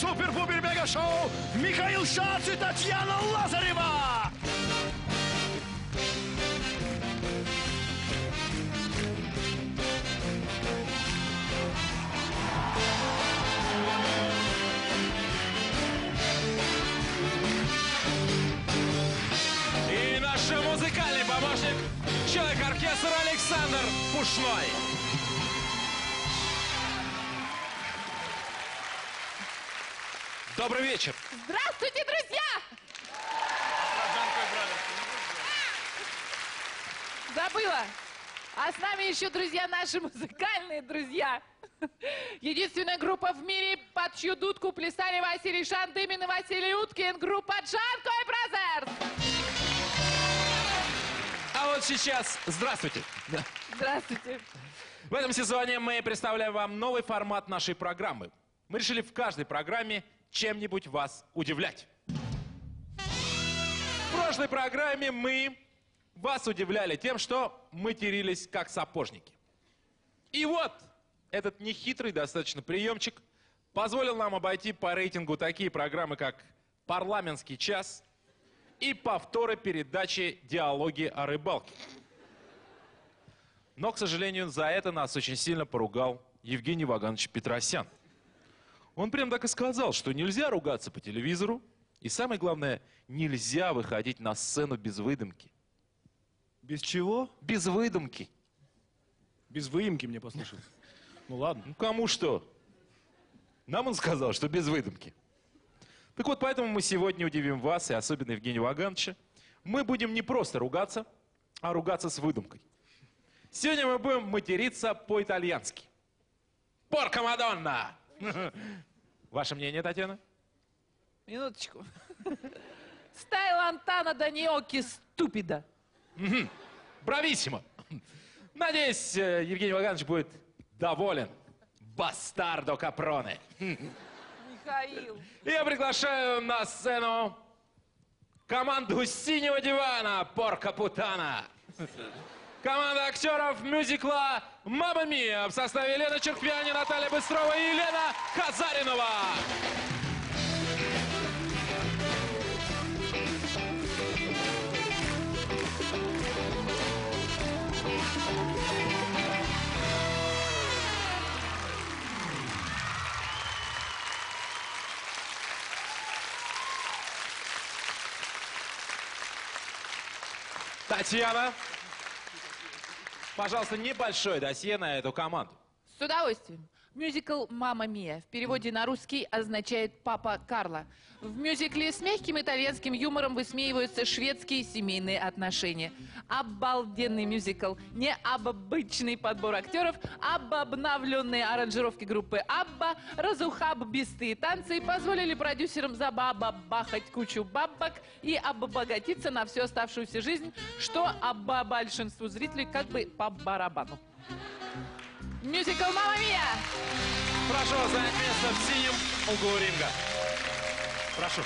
Супер-пупер-мега-шоу Михаил Шац и Татьяна Лазарева! И наш музыкальный помощник, человек-оркестр Александр Пушной. Добрый вечер! Здравствуйте, друзья! Забыла! А с нами еще друзья наши, музыкальные друзья. Единственная группа в мире, под чью дудку плясали Василий Шандыбин и Василий Уткин. Группа «Джанко и Бразерс». А вот сейчас... Здравствуйте! Здравствуйте! В этом сезоне мы представляем вам новый формат нашей программы. Мы решили в каждой программе чем-нибудь вас удивлять. В прошлой программе мы вас удивляли тем, что матерились как сапожники. И вот этот нехитрый достаточно приемчик позволил нам обойти по рейтингу такие программы, как «Парламентский час» и повторы передачи «Диалоги о рыбалке». Но, к сожалению, за это нас очень сильно поругал Евгений Ваганович Петросян. Он прям так и сказал, что нельзя ругаться по телевизору, и самое главное, нельзя выходить на сцену без выдумки. Без чего? Без выдумки. Без выемки мне послышалось. Ну ладно. Ну кому что? Нам он сказал, что без выдумки. Так вот, поэтому мы сегодня удивим вас, и особенно Евгения Вагановича. Мы будем не просто ругаться, а ругаться с выдумкой. Сегодня мы будем материться по-итальянски. Порка Мадонна! Ваше мнение, Татьяна? Минуточку. Стай лантана до неоки ступида. Брависсимо. Надеюсь, Евгений Ваганович будет доволен. Бастардо капроне. Михаил. Я приглашаю на сцену команду «Синего дивана» Порка Путана. Команда актеров мюзикла «Мамма Мия» в составе Елены Чарквиани, Наталья Быстрова и Елена Казаринова. Татьяна. Пожалуйста, небольшое досье на эту команду. С удовольствием. Мюзикл «Мамма Мия» в переводе на русский означает «Папа Карло». В мюзикле с мягким итальянским юмором высмеиваются шведские семейные отношения. Обалденный мюзикл. Не обычный подбор актеров, обновленные аранжировки группы «Абба», разухаббистые танцы позволили продюсерам забабахать кучу бабок и обогатиться на всю оставшуюся жизнь, что большинству зрителей как бы по барабану. Мюзикл «Мамма Мия». Прошу занять место в синем углу ринга. Прошу.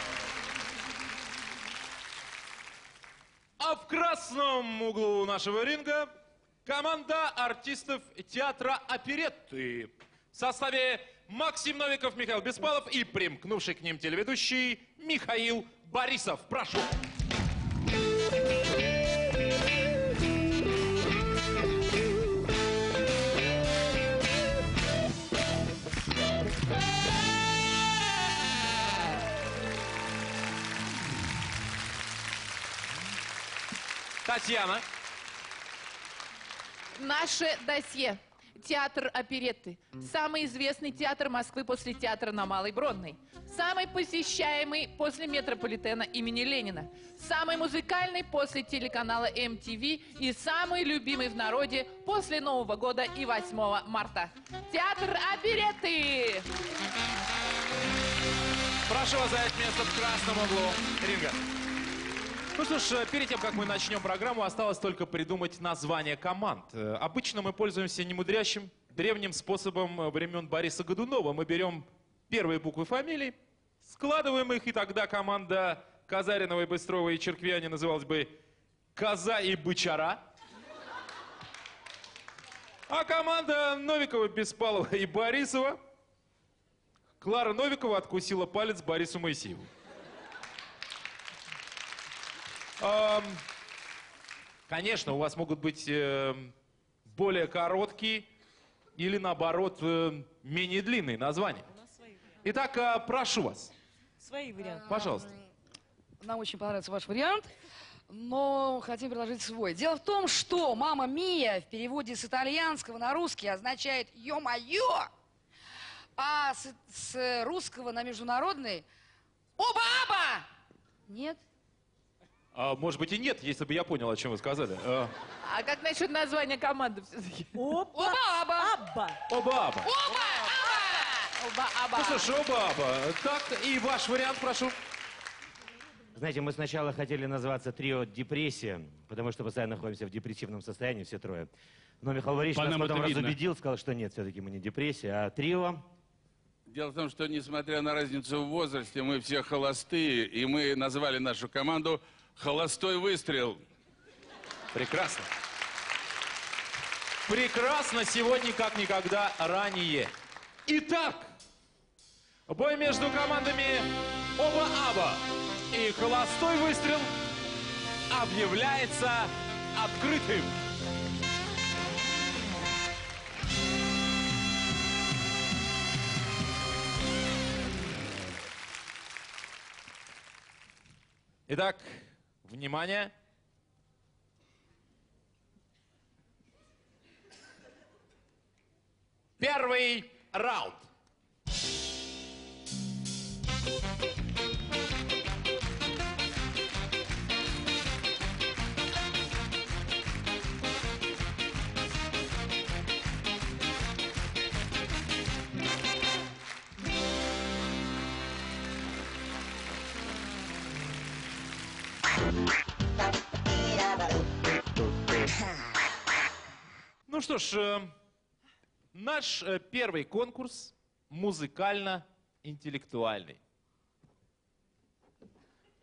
А в красном углу нашего ринга команда артистов театра оперетты в составе Максим Новиков, Михаил Беспалов и примкнувший к ним телеведущий Михаил Борисов. Прошу. Татьяна. Наше досье. Театр оперетты. Самый известный театр Москвы после театра на Малой Бронной. Самый посещаемый после метрополитена имени Ленина. Самый музыкальный после телеканала MTV. И самый любимый в народе после Нового года и 8 марта. Театр оперетты! Прошу вас занять место в красном углу ринга. Ну что ж, перед тем, как мы начнем программу, осталось только придумать название команд. Обычно мы пользуемся немудрящим, древним способом времен Бориса Годунова. Мы берем первые буквы фамилий, складываем их, и тогда команда Казариновой, Быстровой и Чарквиани называлась бы «Коза и Бычара». А команда Новикова, Беспалова и Борисова. Клара Новикова откусила палец Борису Моисееву. Конечно, у вас могут быть более короткие или, наоборот, менее длинные названия. Итак, прошу вас. Свои варианты. Пожалуйста. Нам очень понравился ваш вариант, но хотим предложить свой. Дело в том, что «Мамма Мия» в переводе с итальянского на русский означает «Ё-моё», а с русского на международный «Оба-аба». Нет? А, может быть и нет, если бы я понял, о чем вы сказали. А как насчет названия команды все-таки? Оба-аба. Оба-аба. Оба-аба. Ну слушай, оба-аба. Так, и ваш вариант, прошу. Знаете, мы сначала хотели назваться «Трио Депрессия», потому что постоянно находимся в депрессивном состоянии, все трое. Но Михаил Борисович нас потом разубедил, сказал, что нет, все-таки мы не депрессия, а трио. Дело в том, что несмотря на разницу в возрасте, мы все холостые, и мы назвали нашу команду «Холостой выстрел». Прекрасно. Прекрасно сегодня, как никогда ранее. Итак, бой между командами «Оба-аба» и «Холостой выстрел» объявляется открытым. Итак, внимание. Первый раунд. Ну что ж, наш первый конкурс музыкально-интеллектуальный.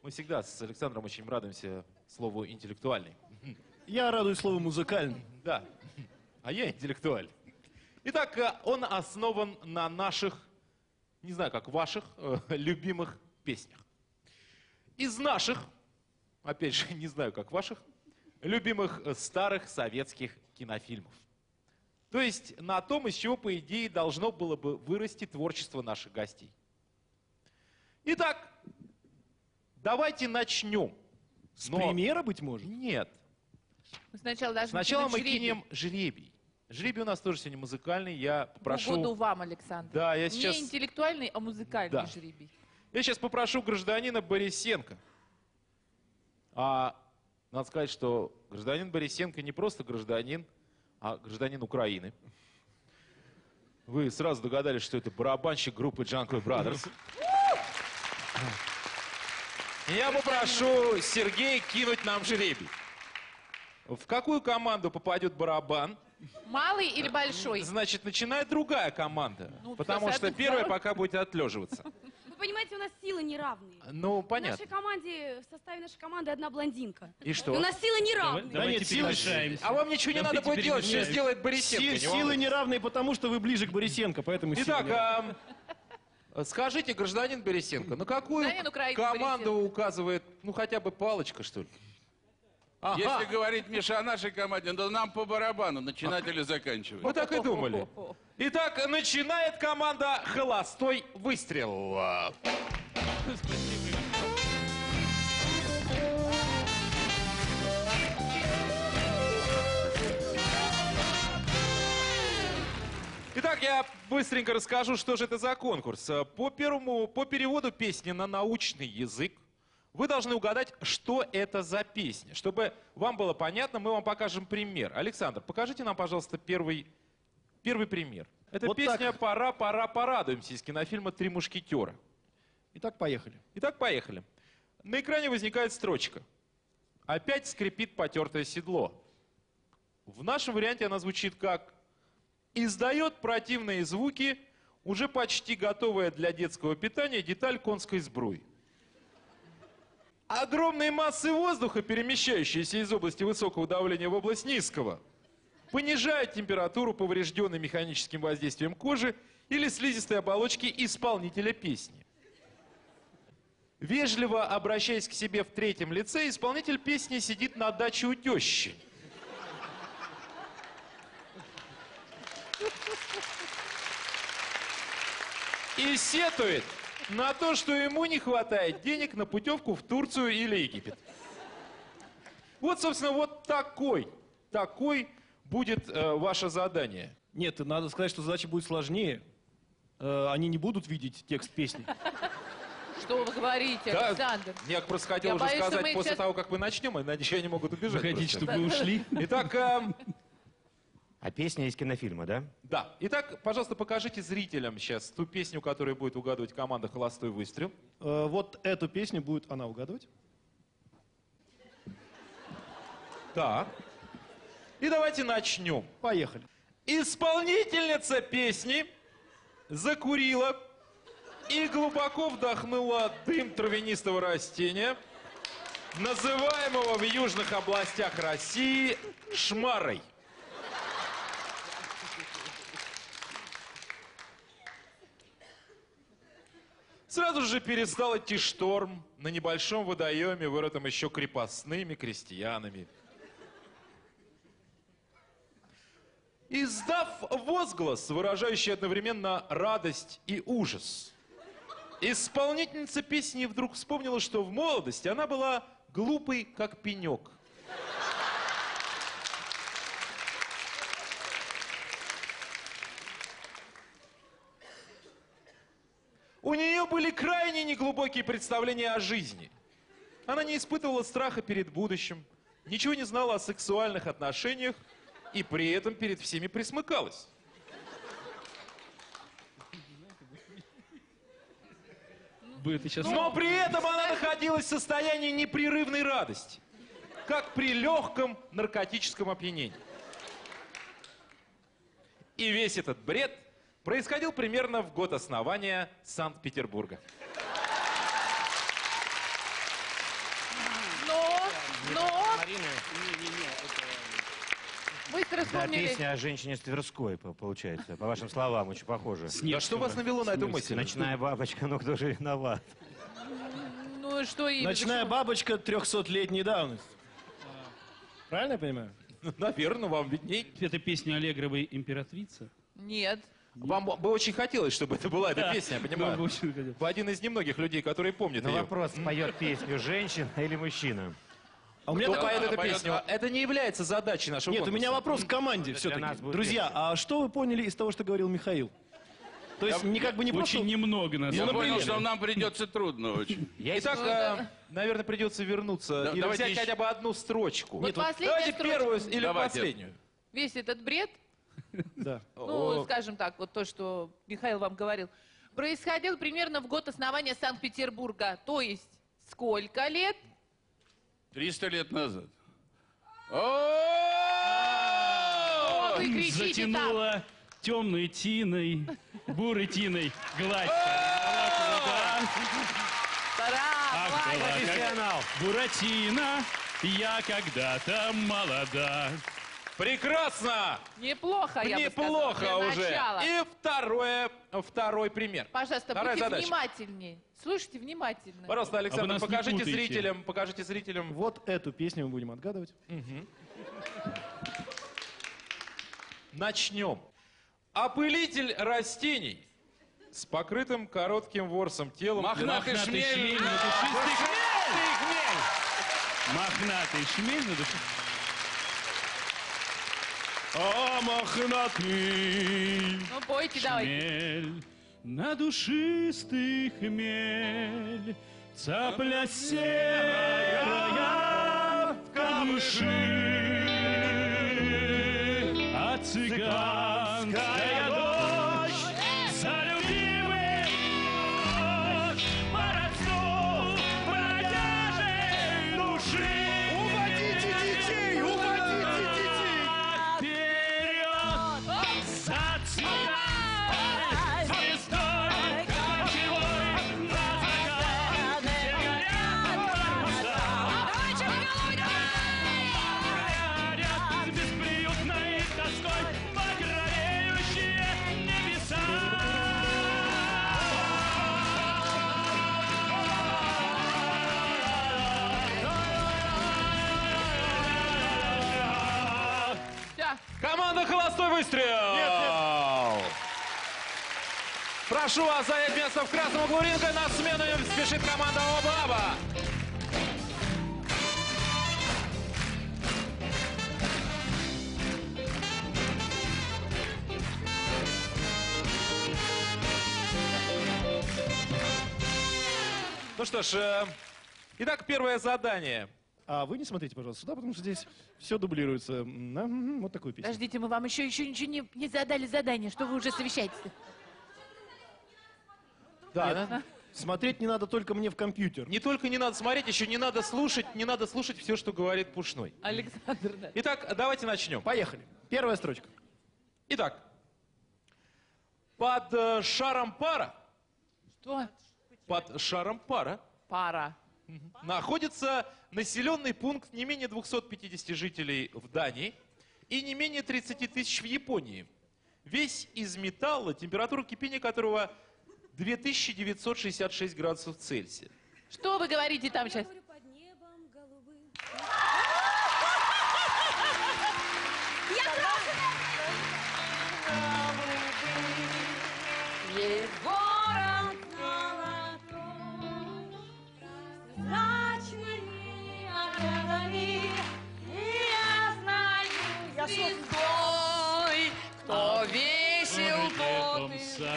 Мы всегда с Александром очень радуемся слову «интеллектуальный». Я радуюсь слову «музыкальный». Да, а я интеллектуальный. Итак, он основан на наших, не знаю как ваших, любимых песнях. Из наших, опять же, не знаю как ваших, любимых старых советских кинофильмов. То есть на том, из чего, по идее, должно было бы вырасти творчество наших гостей. Итак, давайте начнем. С примера, быть может? Нет. Сначала мы кинем жребий. Жребий у нас тоже сегодня музыкальный. Я попрошу... Угоду вам, Александр. Да, я сейчас... Не интеллектуальный, а музыкальный жребий. Я сейчас попрошу гражданина Борисенко. Надо сказать, что гражданин Борисенко не просто гражданин, а гражданин Украины. Вы сразу догадались, что это барабанщик группы Jungle Brothers. Я попрошу Сергея кинуть нам жребий. В какую команду попадет барабан? Малый или большой? Значит, начинает другая команда. Потому что первая пока будет отлеживаться. Вы понимаете, у нас силы неравные. Ну, понятно. В составе нашей команды одна блондинка. И что? И у нас силы неравные. Давайте перемешаемся. А вам ничего не надо будет делать, что сделает Борисенко. Силы неравные, потому что вы ближе к Борисенко, поэтому... Итак, скажите, гражданин Борисенко, на какую команду указывает, ну, хотя бы палочка, что ли? Если говорить, Миша, о нашей команде, то нам по барабану начинать или заканчивать. Мы так и думали. Итак, начинает команда «Холостой выстрел». Итак, я быстренько расскажу, что же это за конкурс. По переводу песни на научный язык вы должны угадать, что это за песня. Чтобы вам было понятно, мы вам покажем пример. Александр, покажите нам, пожалуйста, первый пример. Это вот песня так. «Пора, пора, порадуемся» из кинофильма «Три мушкетера». Итак, поехали. Итак, поехали. На экране возникает строчка. Опять скрипит потертое седло. В нашем варианте она звучит как «Издает противные звуки, уже почти готовая для детского питания деталь конской сбруи». Огромные массы воздуха, перемещающиеся из области высокого давления в область низкого, понижают температуру, поврежденной механическим воздействием кожи или слизистой оболочки исполнителя песни. Вежливо обращаясь к себе в третьем лице, исполнитель песни сидит на даче у тещи. И сетует на то, что ему не хватает денег на путевку в Турцию или Египет. Вот, собственно, вот такой будет ваше задание. Нет, надо сказать, что задача будет сложнее. Они не будут видеть текст песни. Что вы говорите, да, Александр? Я просто хотел уже боюсь, сказать после сейчас... того, как мы начнем, иначе они могут убежать. Вы хотите, чтобы вы ушли? Итак... А песня из кинофильма, да? Да. Итак, пожалуйста, покажите зрителям сейчас ту песню, которую будет угадывать команда «Холостой выстрел». Вот эту песню будет она угадывать. Так. И давайте начнем. Поехали. Исполнительница песни закурила и глубоко вдохнула дым травянистого растения, называемого в южных областях России шмарой. Сразу же перестал идти шторм на небольшом водоеме, вырытом еще крепостными крестьянами. Издав возглас, выражающий одновременно радость и ужас, исполнительница песни вдруг вспомнила, что в молодости она была глупой, как пенек. У нее были крайне неглубокие представления о жизни. Она не испытывала страха перед будущим, ничего не знала о сексуальных отношениях и при этом перед всеми присмыкалась. Но при этом она находилась в состоянии непрерывной радости, как при легком наркотическом опьянении. И весь этот бред происходил примерно в год основания Санкт-Петербурга. Быстро вспомнили. Да, песня о женщине с Тверской, получается, по вашим словам, очень похоже. Да что вас навело на эту мысль? Ночная бабочка, ну кто же виноват? Ну что и... Ночная бабочка 300-летней давности. Правильно я понимаю? Наверное, вам видней. Это песня Аллегровой «Императрица»? Нет. Вам бы очень хотелось, чтобы это была эта песня, я понимаю? Вы один из немногих людей, которые помнят ее. Вопрос, поет песню женщина или мужчина? А у меня такая эта песня. Это не является задачей нашего конкурса. Нет, у меня вопрос к команде все-таки. Друзья, а что вы поняли из того, что говорил Михаил? То есть не как бы не просто... Очень немного нас. Я понял, что нам придется трудно очень. Итак, наверное, придется вернуться и взять хотя бы одну строчку. Давайте первую или последнюю. Весь этот бред... Да. Ну, скажем так, вот то, что Михаил вам говорил, происходил примерно в год основания Санкт-Петербурга. То есть сколько лет? 300 лет назад. О-о-о! Затянула темной тиной, бурой тиной гладь. Буратино, я когда-то молода. Прекрасно! Неплохо, я бы сказала. Неплохо уже. И второй пример. Пожалуйста, будьте внимательнее. Слушайте внимательно. Пожалуйста, Александр, покажите зрителям, Вот эту песню мы будем отгадывать. Начнем. Опылитель растений с покрытым коротким ворсом телом. Мохнатый шмель. Мохнатый шмель на душе. а мохнатый шмель, на душистый хмель, цапля серая в камыши, а цыганская дочь за любимый ночь по родству бродяжей души. Уводите детей, уводите детей! Вперед! За цыган! Команда «Холостой выстрел». Нет, нет. Прошу вас занять место в красном углу ринга. На смену им спешит команда «Абба». Ну что ж, итак, первое задание. А вы не смотрите, пожалуйста, сюда, потому что здесь все дублируется. Вот такую песню. Подождите, мы вам еще ничего не задали задание, что вы уже совещаетесь-то. Да. Смотреть не надо только мне в компьютер. Не только не надо смотреть, еще не надо слушать все, что говорит Пушной. Александр, да. Итак, давайте начнем. Поехали. Первая строчка. Итак. Под шаром пара. Что? Под шаром пара. Пара. Находится населенный пункт не менее 250 жителей в Дании и не менее 30 тысяч в Японии. Весь из металла, температура кипения которого 2966 градусов Цельсия. Что вы говорите там сейчас?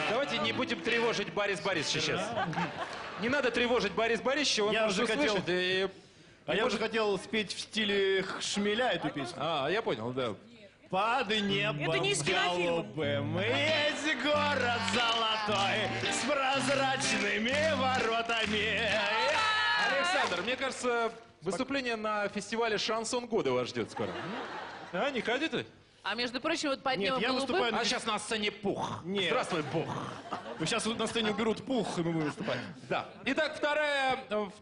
Давайте не будем тревожить Борис Борисовича сейчас. Не надо тревожить Борис Борисовича, он уже слышит. А я уже хотел спеть в стиле Шмеля эту песню. А, я понял, да. Под небом голубым есть город золотой с прозрачными воротами. Александр, мне кажется, выступление на фестивале «Шансон года» вас ждет скоро. А, не ходите? А между прочим, вот под небом голубым... А сейчас на сцене Пух. Нет. Здравствуй, Пух. Сейчас вот на сцене уберут Пух, и мы будем выступать. Да. Итак,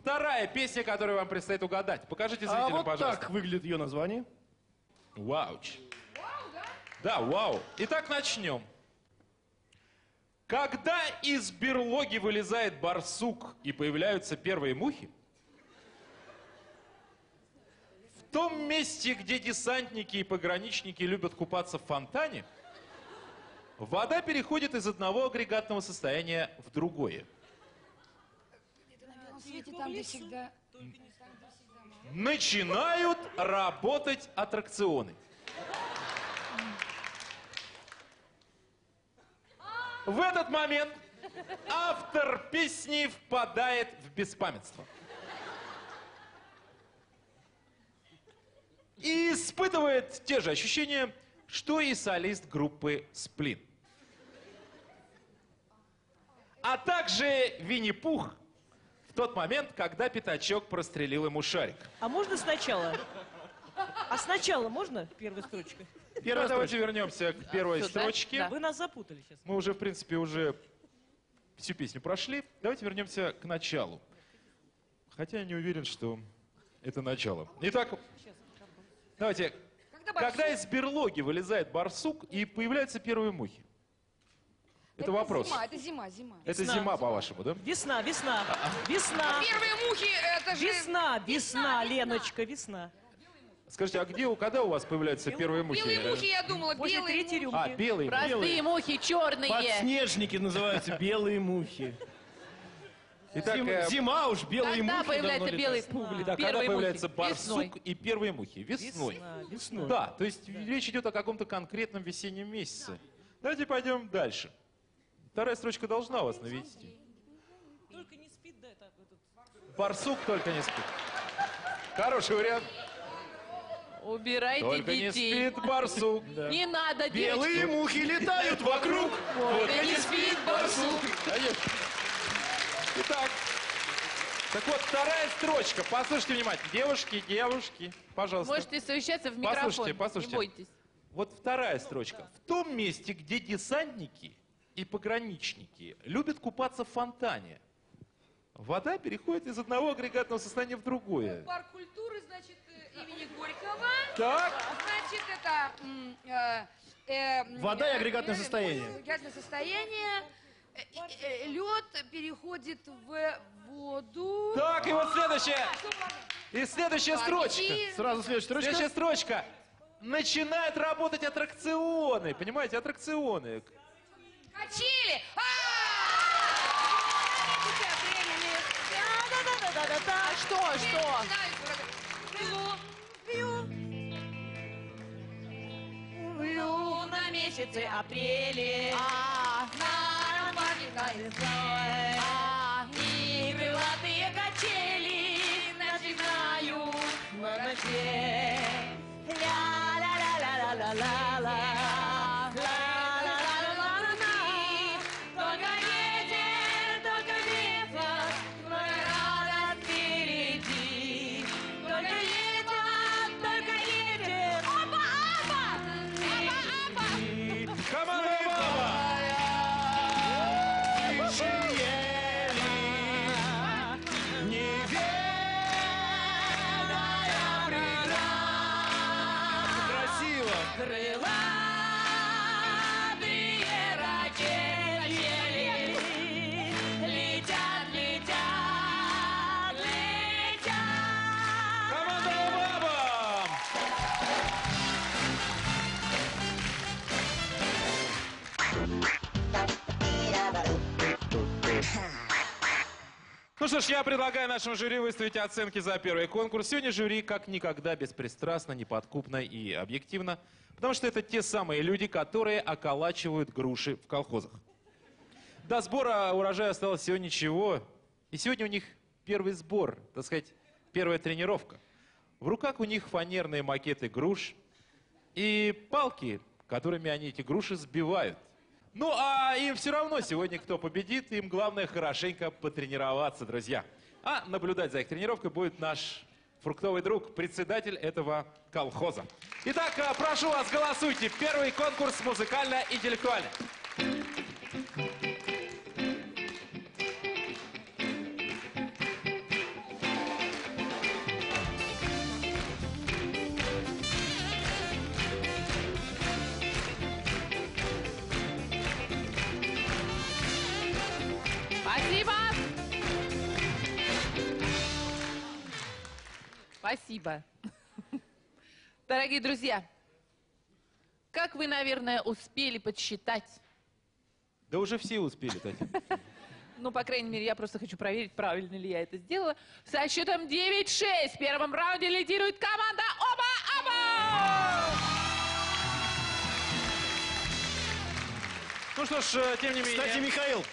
вторая песня, которую вам предстоит угадать. Покажите зрителям, а вот пожалуйста. Вот так выглядит ее название. Вауч. Вау, да? Да, вау. Итак, начнем. Когда из берлоги вылезает барсук и появляются первые мухи, в том месте, где десантники и пограничники любят купаться в фонтане, вода переходит из одного агрегатного состояния в другое. Начинают работать аттракционы. В этот момент автор песни впадает в беспамятство. И испытывает те же ощущения, что и солист группы «Сплин». А также Винни-Пух в тот момент, когда пятачок прострелил ему шарик. А можно сначала? А сначала можно первой строчкой? Давайте вернемся к первой строчке. Да? Вы нас запутали сейчас. Мы уже, в принципе, всю песню прошли. Давайте вернемся к началу. Хотя я не уверен, что это начало. Итак... Давайте. Когда из берлоги вылезает барсук и появляются первые мухи? Это вопрос. Зима, это зима. Это зима, по-вашему, да? Весна, весна, весна. Первые мухи, это же... Весна, весна, Леночка, весна. Скажите, а когда у вас появляются первые мухи? Белые мухи, я думала, белые третьей рюмки. А, белые. Простые мухи, черные. Подснежники называются белые мухи. Итак, зима уж, белые мухи. Когда появляется белый пух? Да, когда появляется барсук и первые мухи? Весной. Весной. Да, то есть речь идет о каком-то конкретном весеннем месяце. Давайте пойдем дальше. Вторая строчка должна вас навести. Только не спит, да, это барсук только не спит. Хороший вариант. Убирайте только детей. Не спит барсук. Да. Не надо, девочки. Белые мухи летают вокруг. Вот и не спит барсук. Итак, так вот, вторая строчка. Послушайте внимательно. Девушки, девушки, пожалуйста. Можете совещаться в микрофон. Послушайте, послушайте. Не бойтесь. Вот вторая строчка. В том месте, где десантники и пограничники любят купаться в фонтане, вода переходит из одного агрегатного состояния в другое. Парк культуры, значит, имени Горького. Так. Значит, это... вода и агрегатное состояние. Агрегатное состояние. Лед переходит в воду. Так, и вот следующая. И следующая строчка. Сразу следующая строчка. Следующая строчка. Начинают работать аттракционы. Понимаете, аттракционы. Качели! А что, что? Плыву на месяце апреле. На романе кольцой. И крылатые качели начинают на ноче. Ля-ля-ля-ля-ля-ля-ля. Ну что ж, я предлагаю нашему жюри выставить оценки за первый конкурс. Сегодня жюри как никогда беспристрастно, неподкупно и объективно, потому что это те самые люди, которые околачивают груши в колхозах. До сбора урожая осталось всего ничего, и сегодня у них первый сбор, так сказать, первая тренировка. В руках у них фанерные макеты груш и палки, которыми они эти груши сбивают. Ну, а им все равно сегодня, кто победит, им главное хорошенько потренироваться, друзья. А наблюдать за их тренировкой будет наш фруктовый друг, председатель этого колхоза. Итак, прошу вас, голосуйте. Первый конкурс музыкально-интеллектуальный. Спасибо. Дорогие друзья, как вы, наверное, успели подсчитать? Да уже все успели, Татьяна. Ну, по крайней мере, я просто хочу проверить, правильно ли я это сделала. Со счетом 9-6 в первом раунде лидирует команда Оба-Оба! Ну что ж, тем не менее... Кстати, Михаил...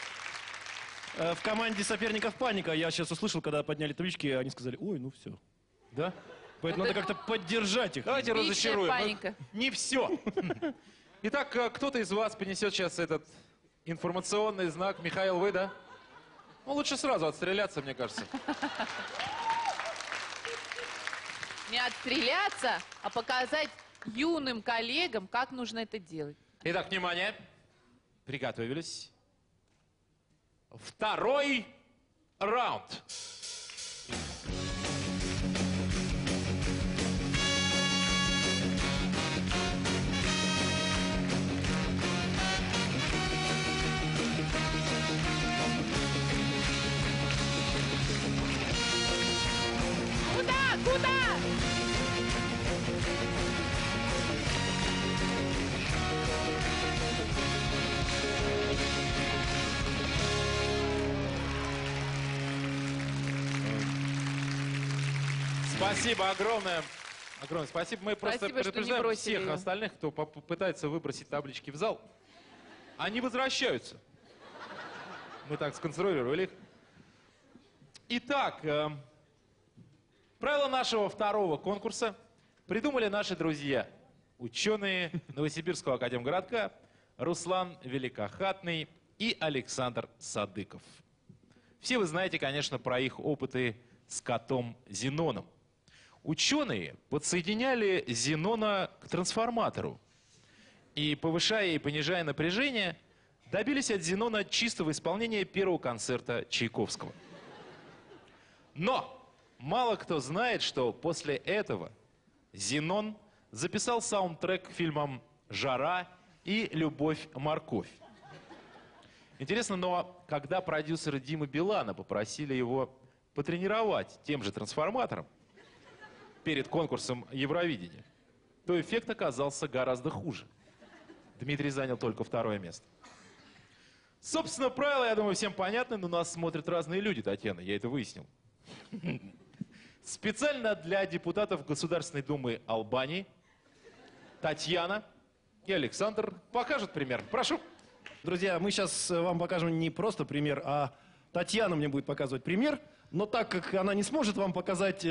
В команде соперников паника. Я сейчас услышал, когда подняли таблички, они сказали, ой, ну все. Да? Поэтому это... надо как-то поддержать их. Давайте разочаруем. Паника. Не все. Итак, кто-то из вас понесет сейчас этот информационный знак. Михаил, вы, да? Ну, лучше сразу отстреляться, мне кажется. Не отстреляться, а показать юным коллегам, как нужно это делать. Итак, внимание. Приготовились. Второй раунд. Куда? Куда? Спасибо огромное. Огромное спасибо. Мы просто предупреждаем всех остальных, кто попытается выбросить таблички в зал. Они возвращаются. Мы так сконструировали их. Итак, правила нашего второго конкурса придумали наши друзья, ученые Новосибирского академгородка Руслан Великохатный и Александр Садыков. Все вы знаете, конечно, про их опыты с котом Зеноном. Ученые подсоединяли Зенона к трансформатору и, повышая и понижая напряжение, добились от Зенона чистого исполнения первого концерта Чайковского. Но мало кто знает, что после этого Зенон записал саундтрек к фильмам «Жара» и «Любовь-морковь». Интересно, но когда продюсеры Димы Билана попросили его потренировать тем же трансформатором перед конкурсом Евровидения, то эффект оказался гораздо хуже. Дмитрий занял только второе место. Собственно, правила, я думаю, всем понятны, но нас смотрят разные люди, Татьяна, я это выяснил. Специально для депутатов Государственной Думы Албании Татьяна и Александр покажут пример. Прошу. Друзья, мы сейчас вам покажем не просто пример, а Татьяна мне будет показывать пример. Но так как она не сможет вам показать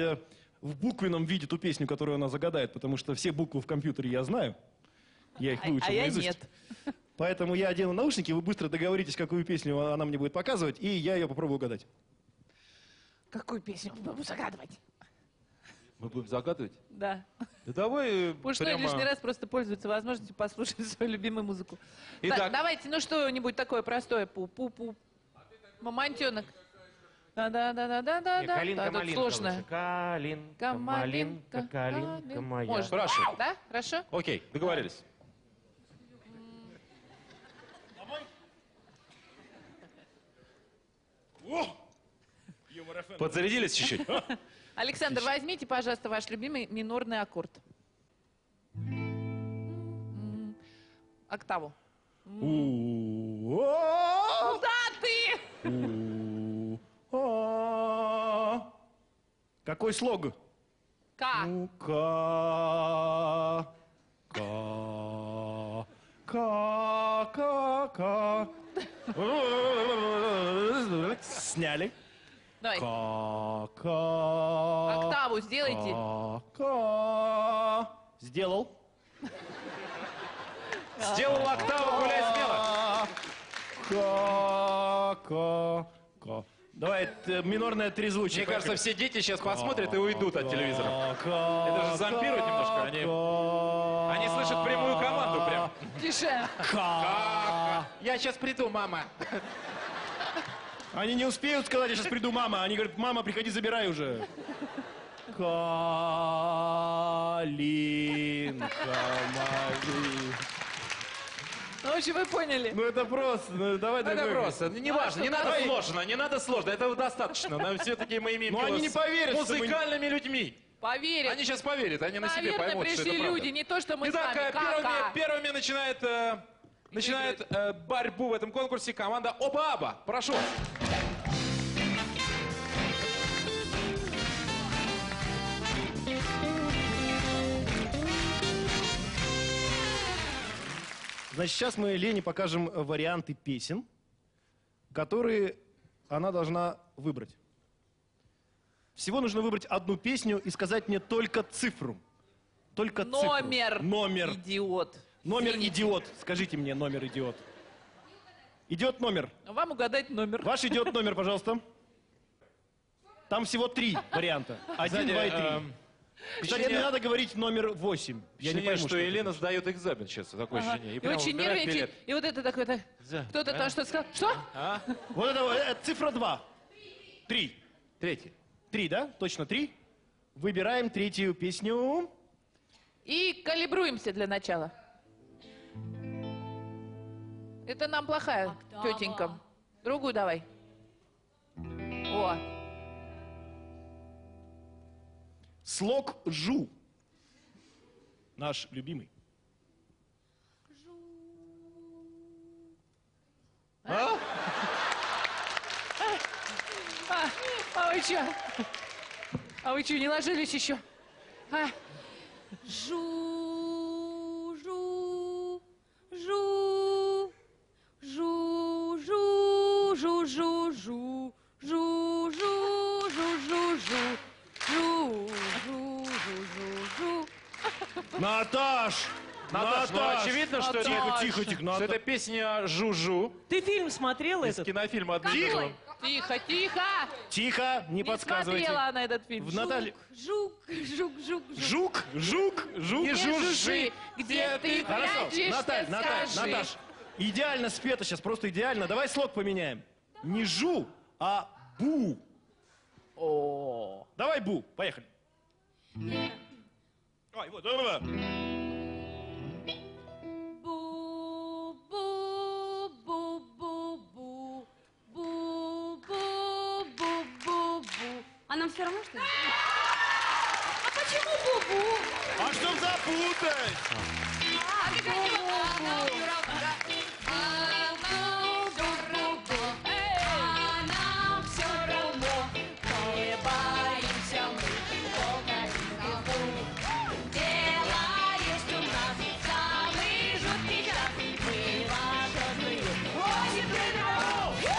в буквенном виде ту песню, которую она загадает, потому что все буквы в компьютере я знаю, я их выучил наизусть. Нет. Поэтому я одену наушники, вы быстро договоритесь, какую песню она мне будет показывать, и я ее попробую угадать. Какую песню мы будем загадывать? Мы будем загадывать? Да. Да давай Пушной прямо... лишний раз просто пользуется возможностью послушать свою любимую музыку. Итак. Да, давайте, ну что-нибудь такое простое. Пу-пу-пу. Мамонтенок. Да-да-да-да-да-да. Калинка-малинка сложная. Калинка-малинка-калинка-моя. Можно. Хорошо. Да? Хорошо? Окей, договорились. Подзарядились чуть-чуть? Александр, возьмите, пожалуйста, ваш любимый минорный аккорд. Октаву. Куда ты? Какой слог? К. К. Сняли. Давай. Октаву сделайте. Сделал. Сделал октаву, гуляй смело. Давай, это минорное трезвучие. Мне кажется, все дети сейчас посмотрят и уйдут от телевизора. Это же зомбирует немножко. Они слышат прямую команду прям. Тише. Я сейчас приду, мама. Они не успеют сказать, я сейчас приду, мама. Они говорят, мама, приходи, забирай уже. Калинка, ну, в общем, вы поняли. Ну, это просто. Ну, давай, это другой. Просто. Не важно, не надо давай. Сложно, не надо сложно. Этого достаточно. Нам все-таки мы имеем дело с музыкальными людьми. Поверят. Они сейчас поверят, они на себе поймут, что это правда. Наверное, пришли люди, не то, что мы с вами. Итак, первыми начинает... Начинает борьбу в этом конкурсе команда «Опа-Аба». Прошу. Значит, сейчас мы Лене покажем варианты песен, которые она должна выбрать. Всего нужно выбрать одну песню и сказать мне только цифру. Только номер. Цифру. Номер. Идиот. Номер идиот. Скажите мне номер идиот. Идет номер. Вам угадать номер. Ваш идет номер, пожалуйста. Там всего 3 варианта. 1, 2 и 3. Кстати, не надо говорить номер 8. Я не понимаю, что Елена сдает экзамен сейчас. Такое ощущение. И очень нервничает. И вот это такое. Кто-то там что-то сказал. Что? Вот это цифра 2. 3. 3, да? Точно 3. Выбираем третью песню. И калибруемся для начала. Это нам плохая октава. Тетенька. Другую давай. О. Слог «жу». Наш любимый. Жу. А? А, вы чё? А вы что, не ложились еще? А? Жу, жу, жу, жу, жу, жу, жу, жу, жу, жу, жу, жу, жу, жу, жу, жу. Наташ! Наташ, ну очевидно, что это песня «Жужу». Ты фильм смотрела этот? Кинофильм «Адмирал». Тихо, тихо! Тихо, не подсказывайте. Не смотрела она этот фильм. Жук, жук, жук, жук. Жук, жук, жук. Не жужжи, где ты прячешься, скажи. Наташ, идеально спета сейчас, просто идеально. Давай слог поменяем. Не жу, а бу. О. Давай бу, поехали. Ой, вот, здорово. А нам все равно, что ли? А почему бубу? А чтоб запутать! А ты почему? Она все равно, да? А нам все равно, улыбаемся мы, только бубу. Делаешь ты у нас самый жуткий час, мы ваши очень приятные.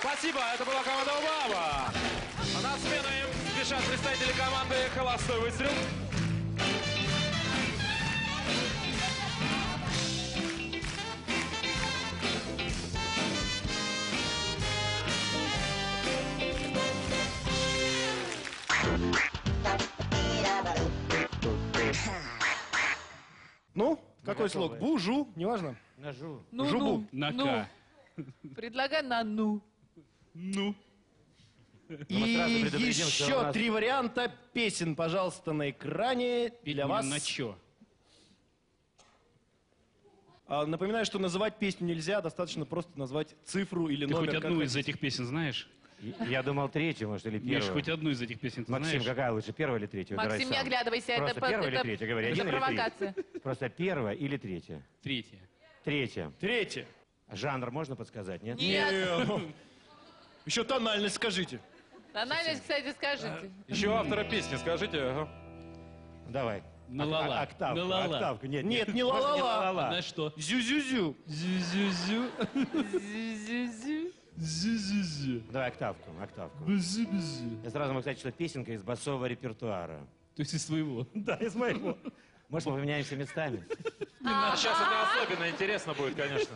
Спасибо, это была команда «Убаба». На смену им спешат представители команды «Холостой выстрел». Ну, какой слог? Бужу, неважно. На жу. Ну, жубу. На ка. Предлагай на ну. Ну. И еще три варианта песен, пожалуйста, на экране для вас. На чё? Напоминаю, что называть песню нельзя, достаточно просто назвать цифру или номер. Ты хоть одну из этих песен знаешь? Я думал, третью, может, или первую. Миш, хоть одну из этих песен ты знаешь? Максим, какая лучше, первая или третья? Максим, не оглядывайся, это провокация. Просто первая или третья? Третья. Третья. Третья. Жанр можно подсказать, нет? Нет. Еще тональность скажите. Тональность, кстати, скажите. Еще автора песни скажите. Ага. Давай. Налала. Октавку. Налала. Октавку. Нет, нет, нет, не лала. На что? Зю-зю-зю. Зю-зю-зю. Зю-зю-зю. Зю-зю-зю. Давай октавку, октавку. Бзю-бзю. Я сразу могу сказать, что песенка из басового репертуара. То есть из своего? Да, из моего. Может, мы поменяемся местами? Сейчас это особенно интересно будет, конечно.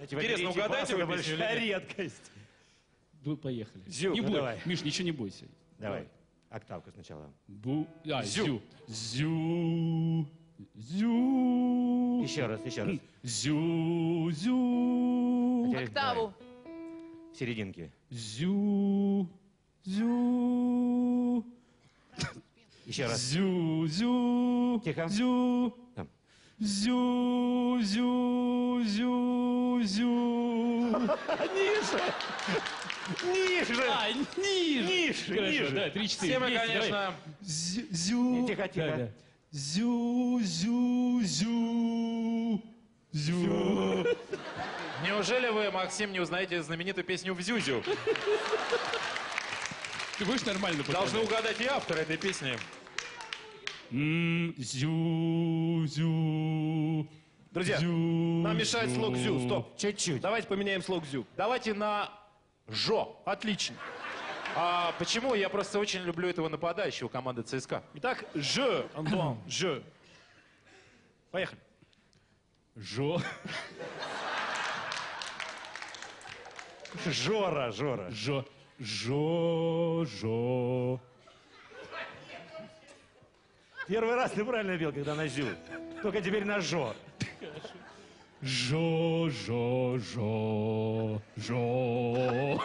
Интересно, угадайте вы песню или нет? Это редкость. Ну, поехали. Зю, не бойся. Миш, ничего не бойся. Давай. Октавку сначала. Зю. Зю. Зю. Еще раз, еще раз. Зю. Зю. Октаву. В серединке. Зю. Зю. Еще раз. Зю. Зю. Тихо. Зю. Зю. Зю. Зю. Зю. Ниже. Ниже! А, ниже! Ниже! Ниже! Да, 3-4. Все мы, конечно... Зю... Тихо, тихо. Зю, зю, зю... Зю... Неужели вы, Максим, не узнаете знаменитую песню в зюзю? Ты будешь нормально показать? Должны угадать и автора этой песни. Зю, зю... Друзья, нам мешает слог зю. Стоп. Чуть-чуть. Давайте поменяем слог зю. Давайте на... Жо. Отлично. А почему? Я просто очень люблю этого нападающего команды ЦСКА. Итак, Ж. Антуан. Ж. Поехали. Жо. Жора, Жора. Жо. Жо, Жо. Первый раз ты правильно пел, когда на зю. Только теперь на жо. Жо, жо, жо, жо.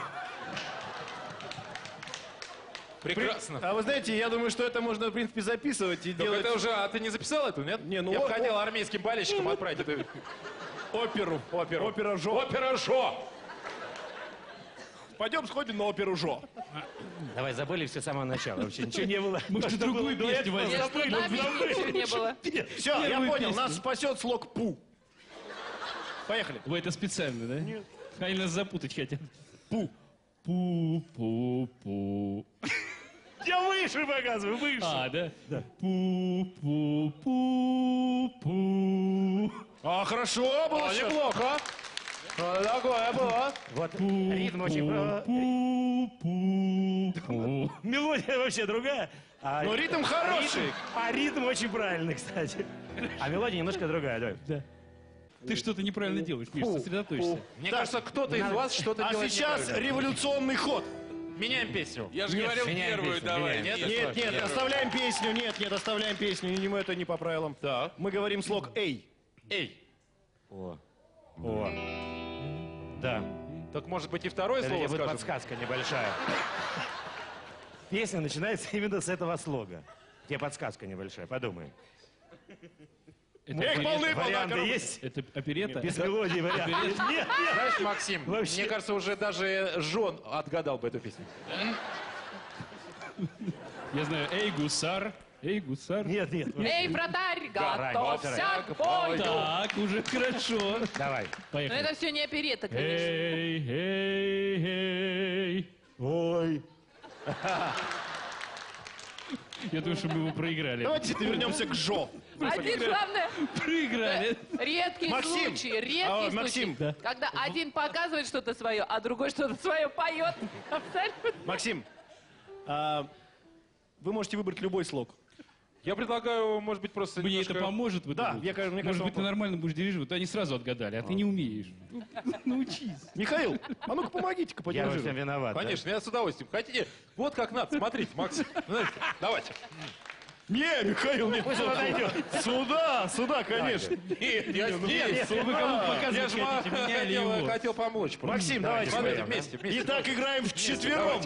Прекрасно. А вы знаете, я думаю, что это можно, в принципе, записывать и делать. Это уже, а ты не записал эту, нет? Не, ну я хотел армейским болельщикам отправить эту оперу. Оперу. Опера жо. Опера жо. Пойдем сходим на оперу жо. Давай, забыли все с самого начала. Вообще ничего не было. Мы же другую песню возьмем. Все, я понял, нас спасет слог пу. Поехали. Вы это специально, да? Нет. Они нас запутать хотят. Пу. Пу-пу-пу. Я выше показываю, выше. А, да? Да. Пу-пу-пу-пу. А, хорошо было, неплохо. Такое было. Вот. Ритм очень... Мелодия вообще другая. Но ритм хороший. А ритм очень правильный, кстати. А мелодия немножко другая, давай. Да. Ты что-то неправильно делаешь, Миш, сосредоточься. Мне кажется, кто-то из вас что-то делает. А сейчас революционный ход. Меняем песню. Я же говорил первую, давай. Нет, оставляем песню, оставляем песню. Мы это не по правилам. Мы говорим слог «эй». «Эй». О. О. Да. Так, может быть, и второе слово скажем? Подсказка небольшая. Песня начинается именно с этого слога. Тебе подсказка небольшая, подумай. Эх, варианты есть? Это оперетта? Без мелодии варианты. Знаешь, Максим, мне кажется, уже даже Жон отгадал бы эту песню. Я знаю, «Эй, гусар». Эй, гусар. Нет. Эй, братарь, готовься к бою. Так, уже хорошо. Давай, поехали. Но это все не оперетта, конечно. Эй, эй, эй. Ой. Я думаю, что мы его проиграли. Давайте вернемся к Жо. Один, главное... Проиграли. Редкий случай, редкий случай, когда один показывает что-то свое, а другой что-то свое поет. Абсолютно. Максим, вы можете выбрать любой слог. Я предлагаю, может быть, просто мне немножко... это поможет в этом? Да, я, мне кажется, может быть, ты нормально будешь дирижировать. Они сразу отгадали, а ты не умеешь. Научись. Михаил, а ну-ка помогите-ка поддерживать. Я во всем виноват. Конечно, я с удовольствием. Хотите? Вот как надо. Смотрите, Максим. Давайте. Не, Михаил, не пойдет. Сюда, конечно. Нет, я здесь. Вы кому показываете, меняли его. Я хотел помочь. Максим, давайте. Смотрите, вместе. Итак, играем вчетвером.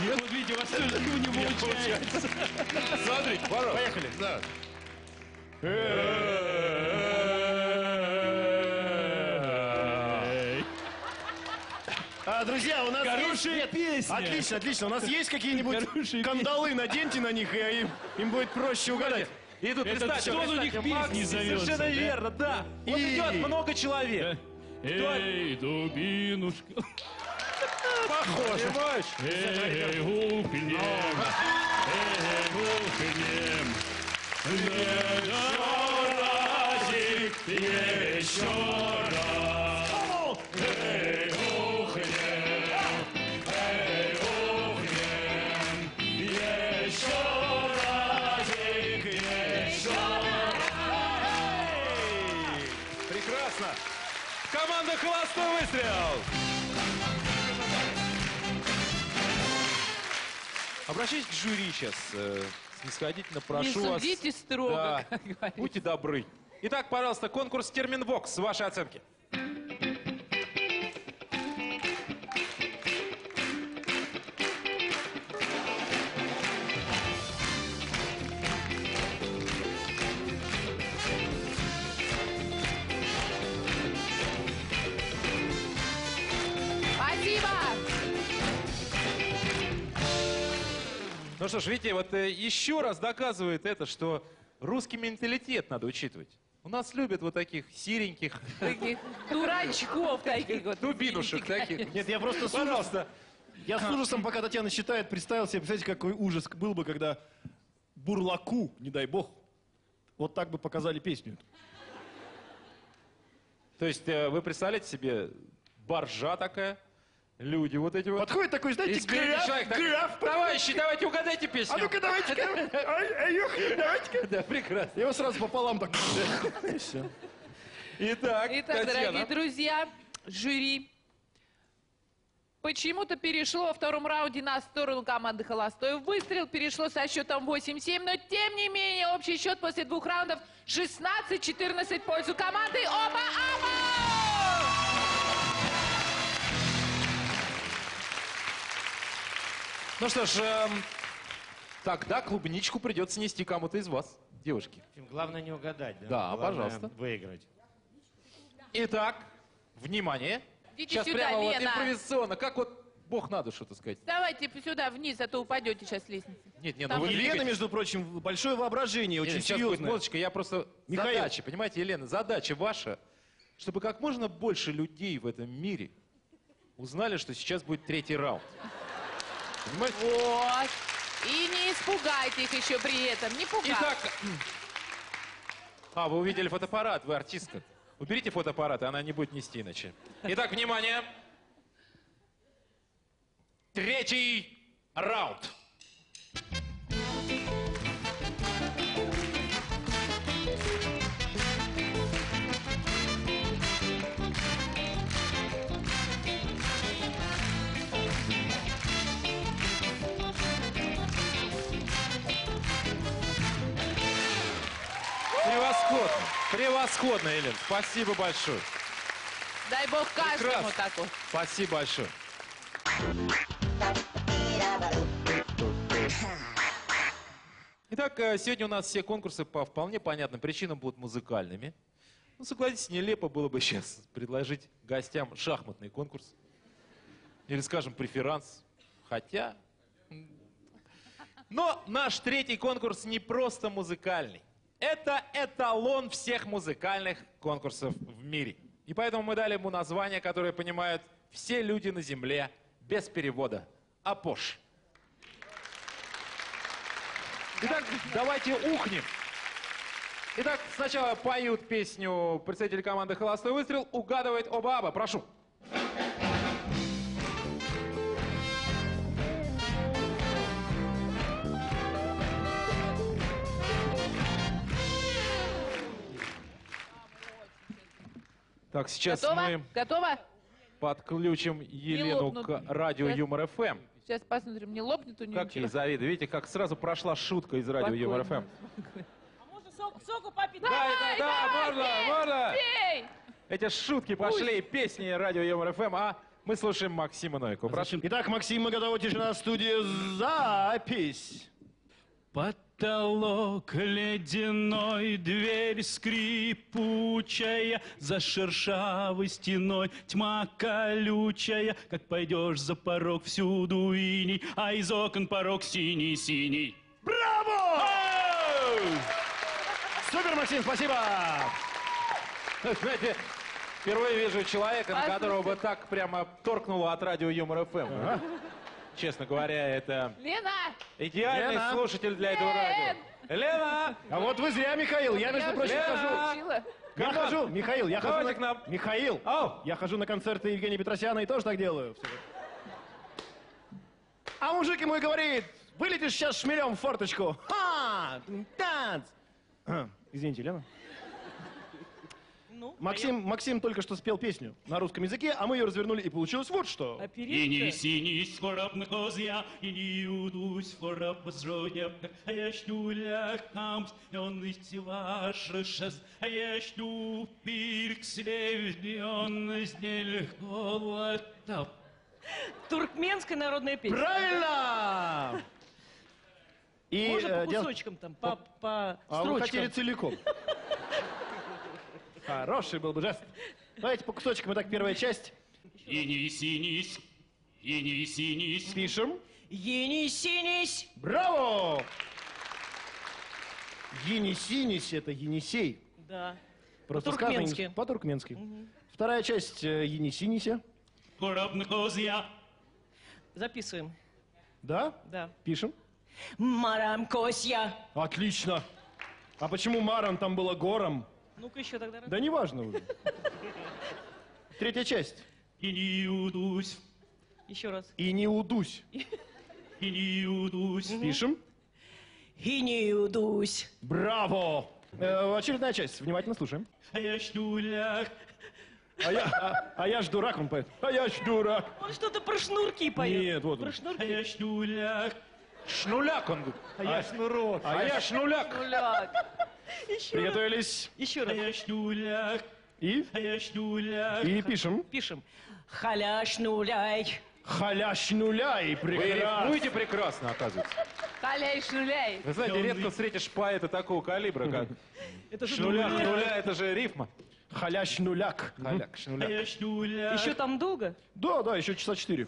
Вот видите, у вас все у него получается. Смотрите, пожалуйста. Поехали. Да. Друзья, у нас хорошая песня. Отлично. У нас есть какие-нибудь кандалы? Наденьте на них, и им будет проще угадать. И тут что у них песни завелся. Совершенно верно, да. Вот идет много человек. Эй, дубинушка. Похож, понимаешь? Эй, гупнем, эй, гупнем, еще раз, эй, гухнем, эй, гухнем, еще разик, еще раз. Прекрасно! Команда «Холостой выстрел». Обращайтесь к жюри сейчас, снисходительно прошу вас. Не судите строго, как говорится. Будьте добры. Итак, пожалуйста, конкурс «Терминвокс». Ваши оценки. Ну что ж, видите, вот еще раз доказывает это, что русский менталитет надо учитывать. У нас любят вот таких сереньких... Таких дурачков таких вот. Дубинушек таких. Нет, я просто... Пожалуйста. Я с ужасом, пока Татьяна считает, представил себе, представляете, какой ужас был бы, когда Бурлаку, не дай бог, вот так бы показали песню. То есть вы представляете себе, боржа такая... Люди вот эти вот... Подходит такой, знаете, граф. Товарищи, давайте угадайте песню. А ну-ка, давайте-ка. Давайте-ка. Да, прекрасно. Его сразу пополам так. Итак, дорогие друзья, жюри почему-то перешло во втором раунде на сторону команды «Холостой выстрел». Перешло со счетом 8-7, но тем не менее общий счет после двух раундов 16-14 в пользу команды «Оба-Оба». Ну что ж, тогда клубничку придется нести кому-то из вас, девушки. Главное не угадать, да? Да, главное, пожалуйста. Выиграть. Итак, внимание. Идите сейчас сюда, прямо Лена. Вот импровизационно, как вот бог надо что-то сказать. Давайте сюда вниз, а то упадете сейчас с лестницы. Нет, ну вы Елена, между прочим, большое воображение, очень серьезное. Мозочка, я просто... Михаил. Задача, понимаете, Елена, задача ваша, чтобы как можно больше людей в этом мире узнали, что сейчас будет третий раунд. Понимаете? Вот. И не испугайте их еще при этом. Не пугайте. Итак... А, вы увидели фотоаппарат, вы артистка. Уберите фотоаппарат, она не будет нести иначе. Итак, внимание. Третий раунд. Превосходно, превосходно, Елена. Спасибо большое. Дай бог каждому такой. Спасибо большое. Итак, сегодня у нас все конкурсы по вполне понятным причинам будут музыкальными. Ну, согласитесь, нелепо было бы сейчас предложить гостям шахматный конкурс. Или, скажем, преферанс. Хотя... Но наш третий конкурс не просто музыкальный. Это эталон всех музыкальных конкурсов в мире. И поэтому мы дали ему название, которое понимают все люди на Земле, без перевода. Апош. Итак, давайте ухнем. Итак, сначала поют песню представители команды «Холостой выстрел». Угадывает оба Абба. Прошу. Так, сейчас мы подключим Елену к радио Юмор ФМ. Сейчас посмотрим, не лопнет у нее. Как Елизавета, видите, как сразу прошла шутка из радио Юмор ФМ. А можно соку попить? Да, можно. Эти шутки пошли, песни радио Юмор ФМ, а мы слушаем Максима Новикова. Прошу. Итак, Максим, мы готовы, тишина, студия, запись. Потолок ледяной, дверь скрипучая, за шершавой стеной тьма колючая. Как пойдешь за порог, всюду иней, а из окон порог синий-синий. Браво! Супер, Максим, спасибо! Знаете, впервые вижу человека, на которого бы так прямо торкнуло от радио Юмор ФМ. Честно говоря, это идеальный слушатель для этого радио. Лена! А вот вы зря, Михаил. Я, между прочим, хожу на концерты Евгения Петросяна и тоже так делаю. А мужик ему и говорит, вылетишь сейчас шмелем в форточку. Ха! Танц! Извините, Лена. Ну, Максим только что спел песню на русском языке, а мы ее развернули, и получилось вот что. Туркменская народная песня. Правильно! И, можно по кусочкам там, по строчкам. А вы хотели целиком. Хороший был бы жест. Давайте по кусочкам. Итак, первая часть. Енисинись, енисинись. Пишем. Енисинись. Браво! Енисинись — это Енисей. Да. Просто по-туркменски. По-туркменски. Угу. Вторая часть Енисинися. Записываем. Да? Да. Пишем. Марамкосья. Отлично. А почему марам там было гором? Ну-ка еще тогда раз. Да неважно уже. Третья часть. И не удусь. Еще раз. И не удусь. И не удусь. Пишем. И не удусь. Браво! Очередная часть. Внимательно слушаем. А я ж дурак. А я ж дурак, он поет. А я ж дурак. Он что-то про шнурки поет. Нет, вот. Про шнурки. А я ж дурак. Шнуляк, он говорит. А я шнурок. А я шнуляк. Еще приготовились. Еще раз. И пишем. Пишем. Халяшнуляй. Халяшнуляй. Прекрасно. Вы будете прекрасно, оказывается. Халяшнуляй. Вы знаете, редко встретишь поэта такого калибра, как... Шнуляк, нуля, это же рифма. Халяшнуляк. Еще там долго? Да, еще часа 4.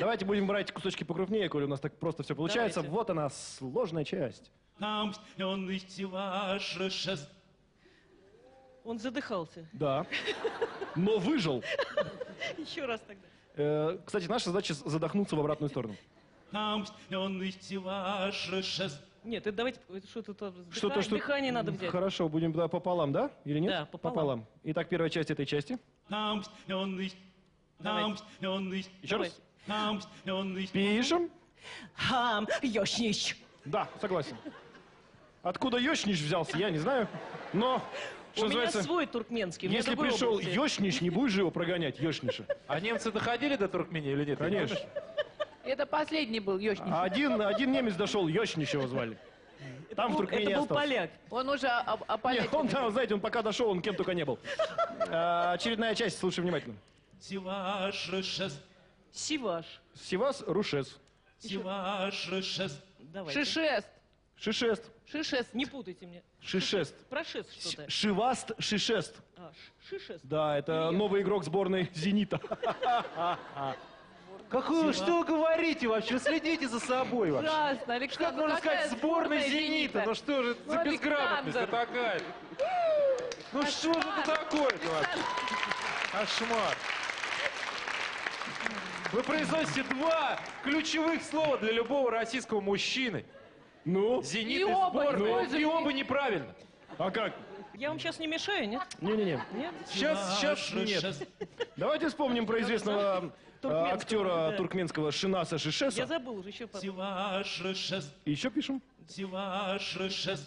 Давайте будем брать кусочки покрупнее, коли у нас так просто все получается. Давайте. Вот она, сложная часть. Он задыхался. Да. Но выжил. Еще раз тогда. Кстати, наша задача задохнуться в обратную сторону. Нет, это давайте что-то дыхание надо взять. Хорошо, будем пополам, да? Или нет? Да, пополам. Итак, первая часть этой части. Еще раз. Пишем. Ёшнич. Да, согласен. Откуда ёшнич взялся, я не знаю, но... Что у меня свой туркменский. Если пришел ёшнич, не будешь же его прогонять, ёшниша. А немцы доходили до Туркмении или нет? Конечно. Это последний был ёшнич. Один немец дошел, ёшнич его звали. Там в Туркмении это был остался. Поляк. Он уже поляк. Нет, он там, знаете, он пока дошел, он кем только не был. Очередная часть, слушай внимательно. Сиваш Рушес. Сиваш. Сивас Рушес. Сиваш Рушес. Шишест. Шишест. Шишест. Не путайте мне. Шишест. Прошест что-то. Шиваст Шишест. Шишест. Да, это новый игрок сборной «Зенита». Какую, что говорите вообще? Следите за собой вообще. Ужасно, Александр. Что можно сказать, сборная «Зенита»? Ну что же это за безграмотность такая? Ну что же это такое-то вообще? Кошмар. Вы произносите два ключевых слова для любого российского мужчины. Ну? «Зенит» и «Сборная». И оба неправильно. А как? Я вам сейчас не мешаю, нет? Не-не-не. Сейчас нет. Давайте вспомним про известного актера туркменского Шинаса Шишеса. Я забыл уже еще. Еще пишем.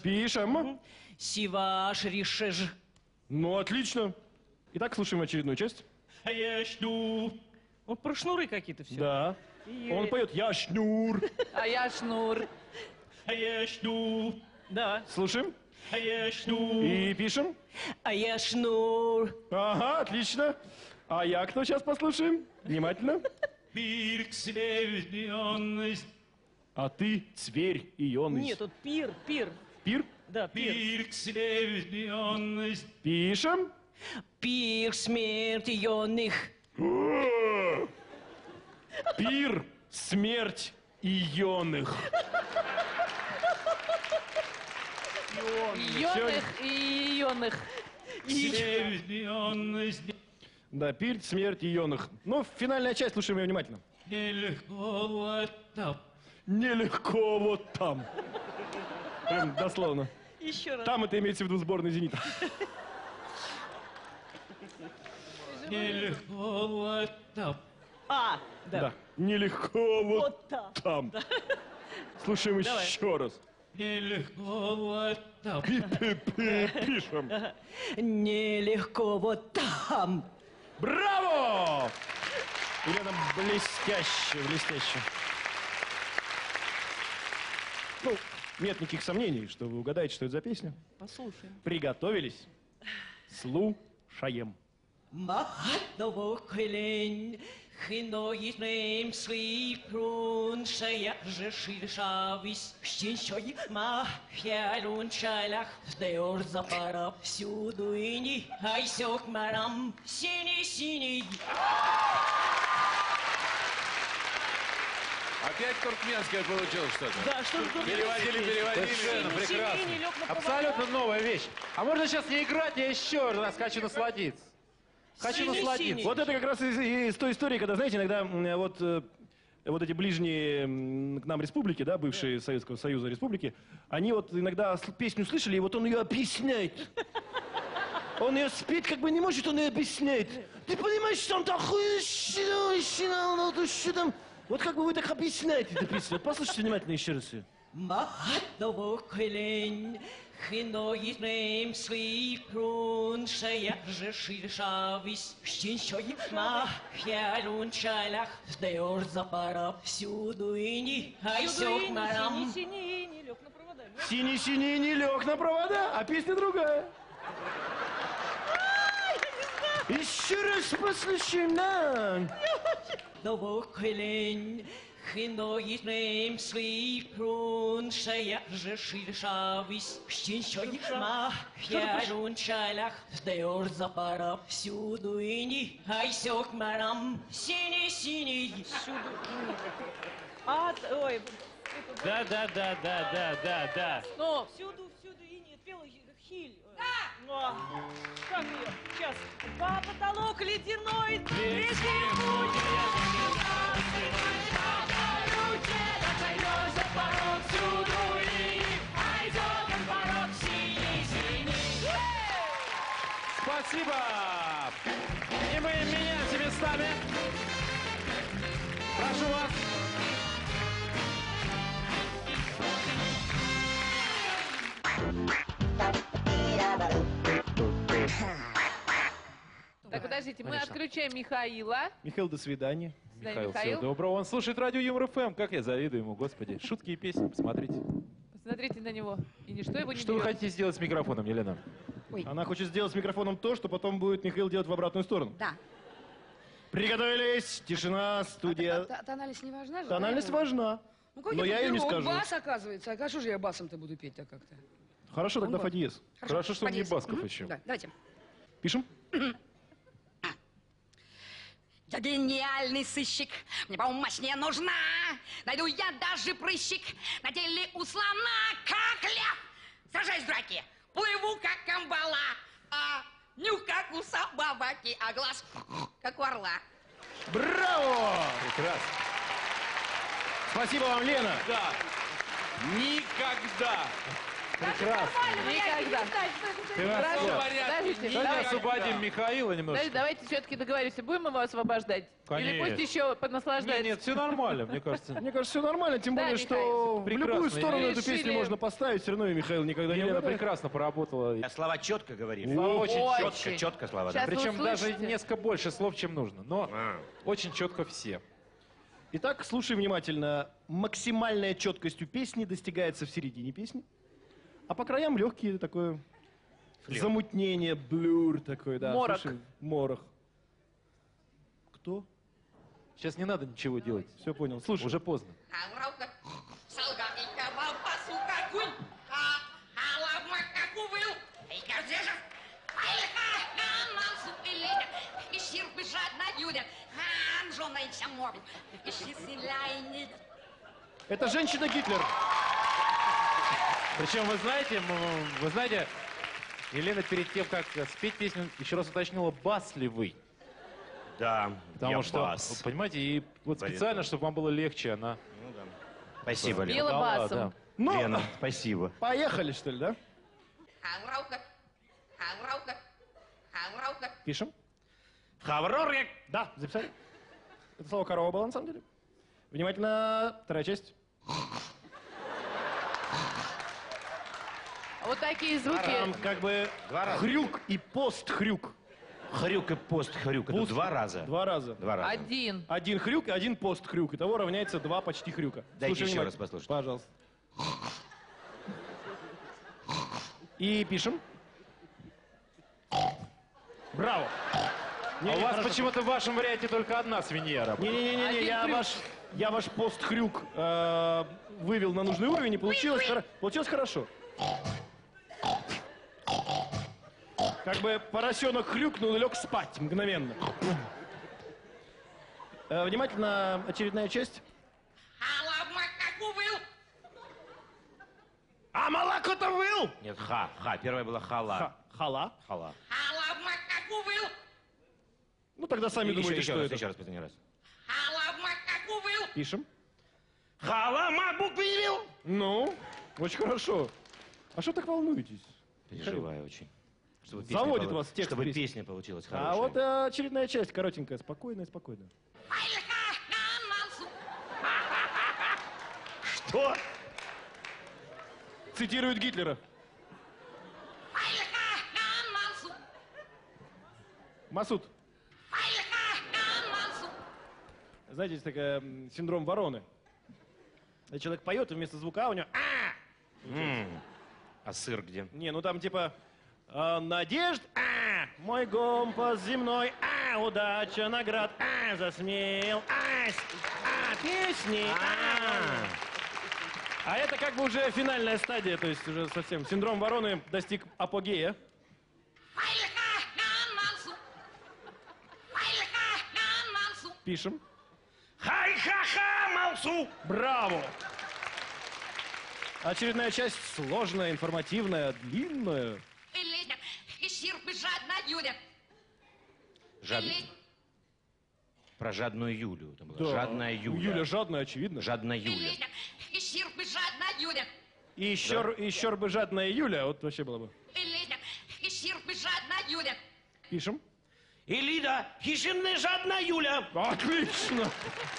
Пишем. Сиваш Ришеж. Ну, отлично. Итак, слушаем очередную часть. Он про шнуры какие-то все. Да. Он поет «Я шнур». А я шнур. А я шнур. Да. Слушаем. А я шнур. И пишем. А я шнур. Ага, отлично. А я кто сейчас послушаем? Внимательно. Пир, цверь, ионность. А ты цверь, ионность. Нет, тут пир, пир. Пир? Да, пир. Пир, цверь, ионность. Пишем. Пир, смерть, ионных. Пир, смерть, ионных. Ионных и ионных. Да, пир, смерть ионных. Но финальная часть, слушаем ее внимательно. Нелегко вот там. Нелегко вот там. Прям дословно. Еще раз. Там это имеется в виду сборная «Зенита». Нелегко вот там. А, да. Нелегко вот там. Слушаем еще раз. Нелегко вот там. Пишем. Нелегко вот там. Браво! Елена, блестяще, блестяще. Ну, нет никаких сомнений, что вы угадаете, что это за песня. Послушаем. Приготовились. Слушаем. Опять туркменское получилось что-то. Да, что-то. Переводили. Совершенно прекрасно. Абсолютно новая вещь. А можно сейчас не играть, я еще раз хочу насладиться. Хочу насладиться. Вот это как раз из той истории, когда, знаете, иногда вот эти ближние к нам республики, да, бывшие Советского Союза республики, они вот иногда песню слышали, и вот он ее объясняет. Он ее спеть как бы не может, он ее объясняет. Ты понимаешь, что там такое? Вот как бы вы так объясняете эту песню. Послушайте внимательно еще раз ее. Синий-синий не лег на провода, а песня другая. Еще раз послушаем, да. Да. Но всюду и не пела хиль. Да! Как ее? Сейчас. По потолок ледяной. Спасибо! И мы меняемся местами. Прошу вас. Так, подождите, мы отключаем Михаила. Михаил, до свидания. Михаил, всего доброго. Он слушает радио Юмор ФМ. Как я завидую ему, господи. Шутки и песни, посмотрите. Посмотрите на него. И ничто его не берет. Что вы хотите сделать с микрофоном, Елена? Ой. Она хочет сделать с микрофоном то, что потом будет Михаил делать в обратную сторону. Да. Приготовились! Тишина, студия. Тональность не важна же? Тональность важна. Ну, но я ее не скажу. Бас, оказывается. А что же я басом-то буду петь-то как-то? Хорошо, тогда фа диез. Хорошо, что он не басков еще. Да, давайте. Пишем? Я гениальный сыщик, мне помощь не нужна. Найду я даже прыщик, на теле у слона, как лев. Сражаюсь в драке, плыву, как камбала, а нюх, как у собаки, а глаз, как у орла. Браво! Прекрасно. Спасибо вам, Лена. Да. Никогда. Прекрасно. Никогда. Давай освободим Михаила немножко. Давайте все-таки договоримся, будем его освобождать? Конечно. Или пусть еще понаслаждается? Нет, все нормально, мне кажется. Мне кажется, все нормально, тем более, что в любую сторону эту песню можно поставить, все равно и Михаил никогда не выдаст. Елена прекрасно поработала. Слова четко говорили. Очень четко слова. Причем даже несколько больше слов, чем нужно, но очень четко все. Итак, слушай внимательно. Максимальная четкость у песни достигается в середине песни. А по краям легкие такое флер. Замутнение, блюр такой, да. Морок. Слушай, морох. Кто? Сейчас не надо ничего делать. Все понял. Слушай, уже поздно. Это женщина Гитлер. Причем, вы знаете, Елена перед тем, как спеть песню, еще раз уточнила, бас ли вы. Да, потому что, бас. Понимаете, и вот специально, чтобы вам было легче, она... Ну, да. Спасибо, Лена. Пела басом. Да. Ну, Лена, спасибо. Поехали, что ли, да? Пишем. Хаврорик. Да, записали. Это слово корова было, на самом деле. Внимательно, вторая часть. Вот такие звуки. Там как бы хрюк и пост-хрюк. Хрюк и пост-хрюк. Это два раза. Один хрюк и один пост-хрюк. Итого равняется два почти хрюка. Дайте еще раз послушать. Пожалуйста. И пишем. Браво. А у вас почему-то в вашем варианте только одна свинья работает. Не-не-не, я ваш пост-хрюк вывел на нужный уровень, и получилось хорошо. Как бы поросенок хрюкнул и лег спать мгновенно. Внимательно, очередная часть. А молоко-то выл? Нет, ха. Первая была хала. Хала. Ну тогда сами думайте, что это. Еще раз, последний раз. Пишем. Халама-бук выл? Ну, очень хорошо. А что так волнуетесь? Переживаю очень. Чтобы заводит вас текст. Чтобы песня получилась хорошая. А вот очередная часть, коротенькая, спокойная. Что? Цитирует Гитлера. Масуд. Знаете, есть такая синдром вороны. Когда человек поет, и вместо звука у него... А сыр где? Не, ну там типа... Надежд, мой компас земной, удача, наград, засмеял, песни, А это как бы уже финальная стадия, то есть уже совсем. Синдром вороны достиг апогея. Пишем. Хай-ха-ха, Мансу! Браво! Очередная часть сложная, информативная, длинная. Про жадную Юлю. Там была. Да. Жадная Юля. Юля жадная, очевидно. Жадная Юля. И еще, да. еще бы жадная Юля, вот вообще было бы. Пишем. Элида, хищная жадная Юля. Отлично,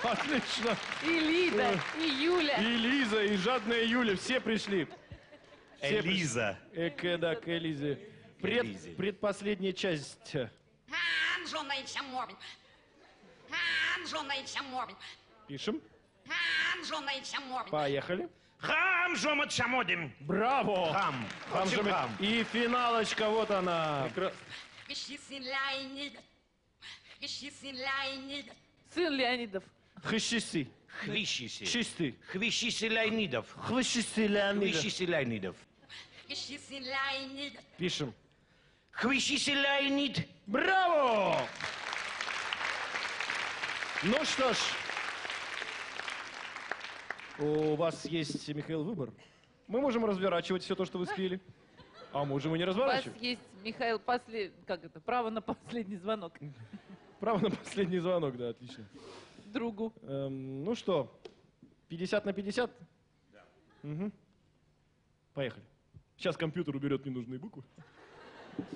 отлично. Элида, и Юля. И Лиза, и жадная Юля, все пришли. Все Элиза. Да, к Элизе. Предпоследняя часть. Пишем. Поехали. Хам жомат шамодим. Браво. Хам. И финалочка, вот она. Сын Леонидов. Хвищиси. Хвищиси. Чистый. Хвищиси Леонидов. Хвищиси Леонидов. Хвищиси Леонидов. Пишем. Хвищиси Леонид. Браво! Ну что ж, у вас есть, Михаил, выбор. Мы можем разворачивать все то, что вы спели. А можем и не разворачивать. У вас есть, Михаил, право на последний звонок. Право на последний звонок, да, отлично. Другу. Ну что, 50 на 50? Да. Угу. Поехали. Сейчас компьютер уберет ненужные буквы.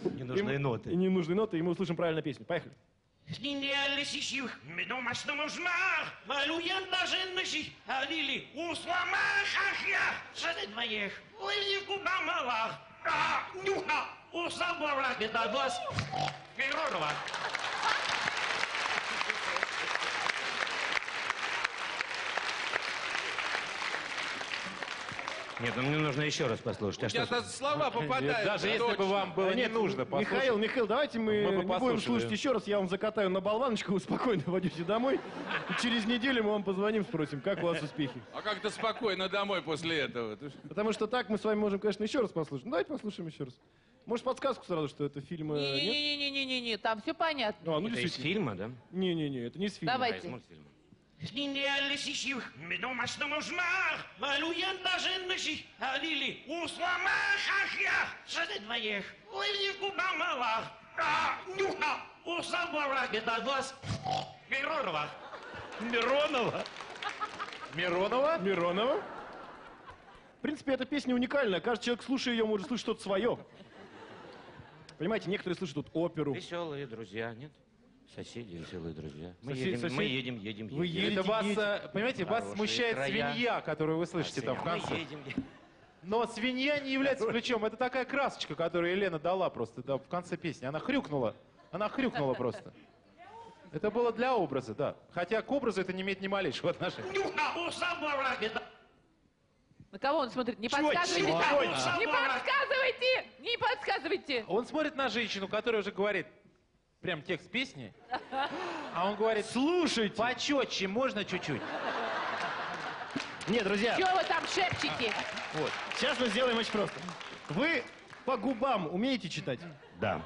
Ненужные ноты. Ненужные ноты, и мы услышим правильно песню. Поехали. Нет, ну мне нужно еще раз послушать. А что... слова попадают. Нет, даже если бы вам было не нужно послушать. Михаил, давайте мы не будем слушать еще раз. Я вам закатаю на болваночку, вы спокойно водите домой. Через неделю мы вам позвоним, спросим, как у вас успехи. А как-то спокойно домой после этого. Потому что так мы с вами можем, конечно, еще раз послушать. Ну, давайте послушаем еще раз. Может, подсказку сразу, что это фильм... Не-не-не, там все понятно. Это из фильма, да? Не-не-не, это не из фильма. Давайте. Миронова. В принципе, эта песня уникальная. Каждый человек, слушая ее, может слышать что-то свое. Понимаете, некоторые слышат тут оперу. Веселые друзья, нет? Соседи, веселые друзья. Мы едем. Вы едете, это вас, понимаете, вас смущает края. Свинья, которую вы слышите там в конце. Но свинья не является ключом. Это такая красочка, которую Елена дала просто в конце песни. Она хрюкнула просто. Это было для образа, да. Хотя к образу это не имеет ни малейшего отношения. На кого он смотрит? Не подсказывайте! Не подсказывайте! Не подсказывайте! Он смотрит на женщину, которая уже говорит... Прям текст песни. А он говорит, слушайте, почетче можно чуть-чуть? Нет, друзья. Чего вы там шепчете? Вот. Сейчас мы сделаем очень просто. Вы по губам умеете читать? Да.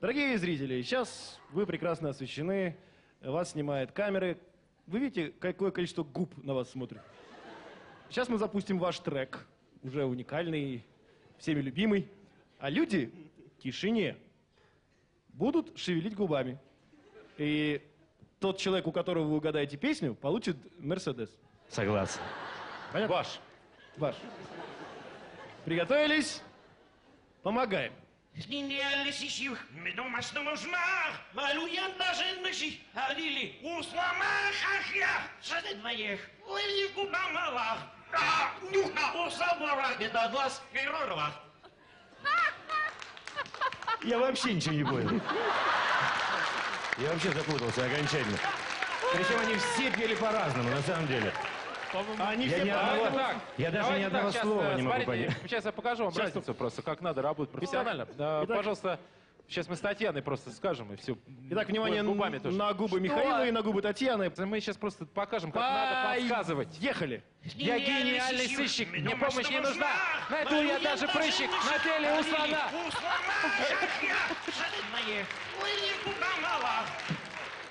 Дорогие зрители, сейчас вы прекрасно освещены, вас снимают камеры. Вы видите, какое количество губ на вас смотрит? Сейчас мы запустим ваш трек, уже уникальный, всеми любимый. А люди в тишине будут шевелить губами. И тот человек, у которого вы угадаете песню, получит Мерседес. Согласен. Понятно? Ваш. Приготовились? Помогаем. Я вообще ничего не понял. Я вообще запутался окончательно. Причем они все пели по-разному, на самом деле. Я даже ни одного слова не могу понять. Сейчас я покажу вам разницу просто, как надо работать профессионально. Пожалуйста, сейчас мы с Татьяной просто скажем и все. Итак, внимание на губы Михаила и на губы Татьяны. Мы сейчас просто покажем, как надо подсказывать. Ехали. Я гениальный сыщик, мне помощь не нужна. Найду я даже прыщик на теле у слона.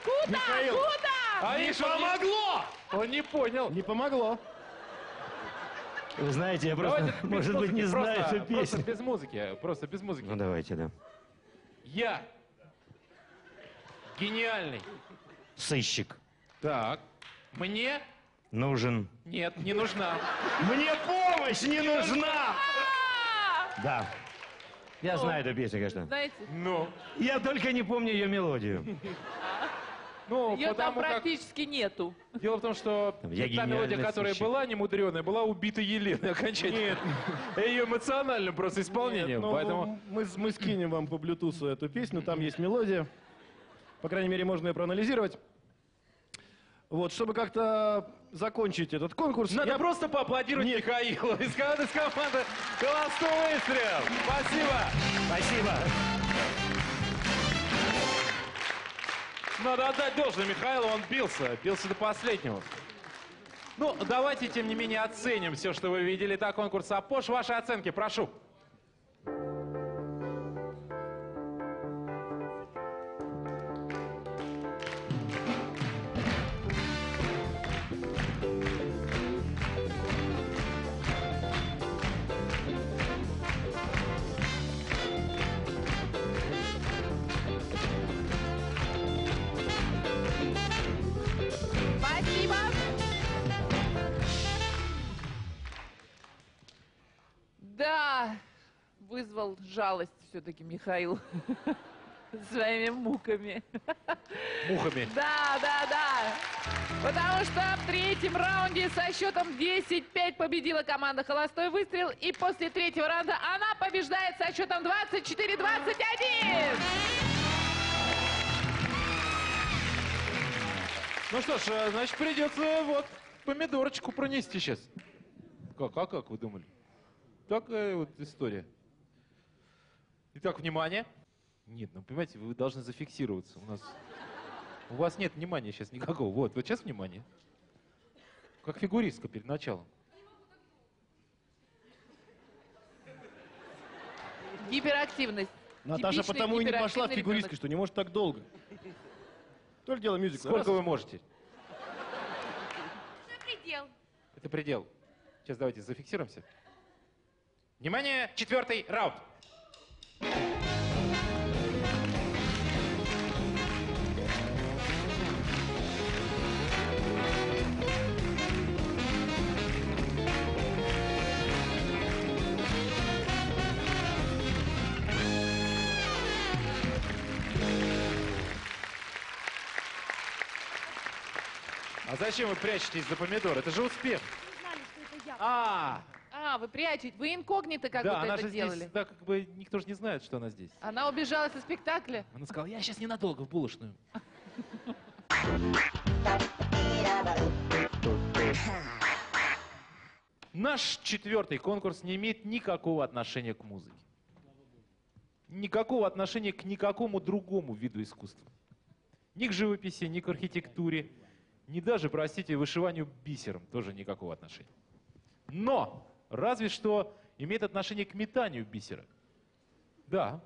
Куда? Куда? А не помогло! Он не понял. Не помогло. Вы знаете, я просто, может быть, не знаю эту песню. Просто без музыки. Ну, давайте, да. Я гениальный сыщик. Так. Мне нужен... Нет, не нужна. Мне помощь не нужна! Да. Я знаю эту песню, конечно. Знаете? Ну. Я только не помню ее мелодию. Ну, ее там практически нету. Дело в том, что та мелодия, которая была немудреная, была убита Еленой окончательно. Нет. Ее эмоциональным просто исполнением. Нет, поэтому... мы скинем вам по блютусу эту песню, там есть мелодия. По крайней мере, можно ее проанализировать. Вот, чтобы как-то закончить этот конкурс... Надо просто поаплодировать Михаилу из команды «Холостой выстрел». Спасибо. Спасибо. Надо отдать должное Михаилу, он бился до последнего. Ну, давайте, тем не менее, оценим все, что вы видели. Так, конкурс «Апош». Ваши оценки, прошу. Да, вызвал жалость все-таки Михаил своими муками. Мухами. Да. Потому что в третьем раунде со счетом 10-5 победила команда «Холостой выстрел». И после третьего раунда она побеждает со счетом 24-21. Ну что ж, значит, придется вот помидорочку пронести сейчас. Как вы думали? Такая вот история. Итак, внимание. Нет, ну понимаете, вы должны зафиксироваться. У вас нет внимания сейчас никакого. Вот сейчас внимание. Как фигуристка перед началом. Гиперактивность. Наташа потому и не пошла в фигуристку, что не может так долго. Только дело мюзикл. Сколько вы можете? Это предел. Это предел. Сейчас давайте зафиксируемся. Внимание, четвертый раунд. А зачем вы прячетесь за помидор? Это же успех. Вы знали, что это я. Вы прячете, вы инкогнито как будто это делали. Здесь, да, как бы никто же не знает, что она здесь. Она убежала со спектакля. Она сказала, я сейчас ненадолго в булочную. Наш четвертый конкурс не имеет никакого отношения к музыке. Никакого отношения к никакому другому виду искусства. Ни к живописи, ни к архитектуре, ни даже, простите, вышиванию бисером тоже никакого отношения. Но! Разве что имеет отношение к метанию бисера. Да,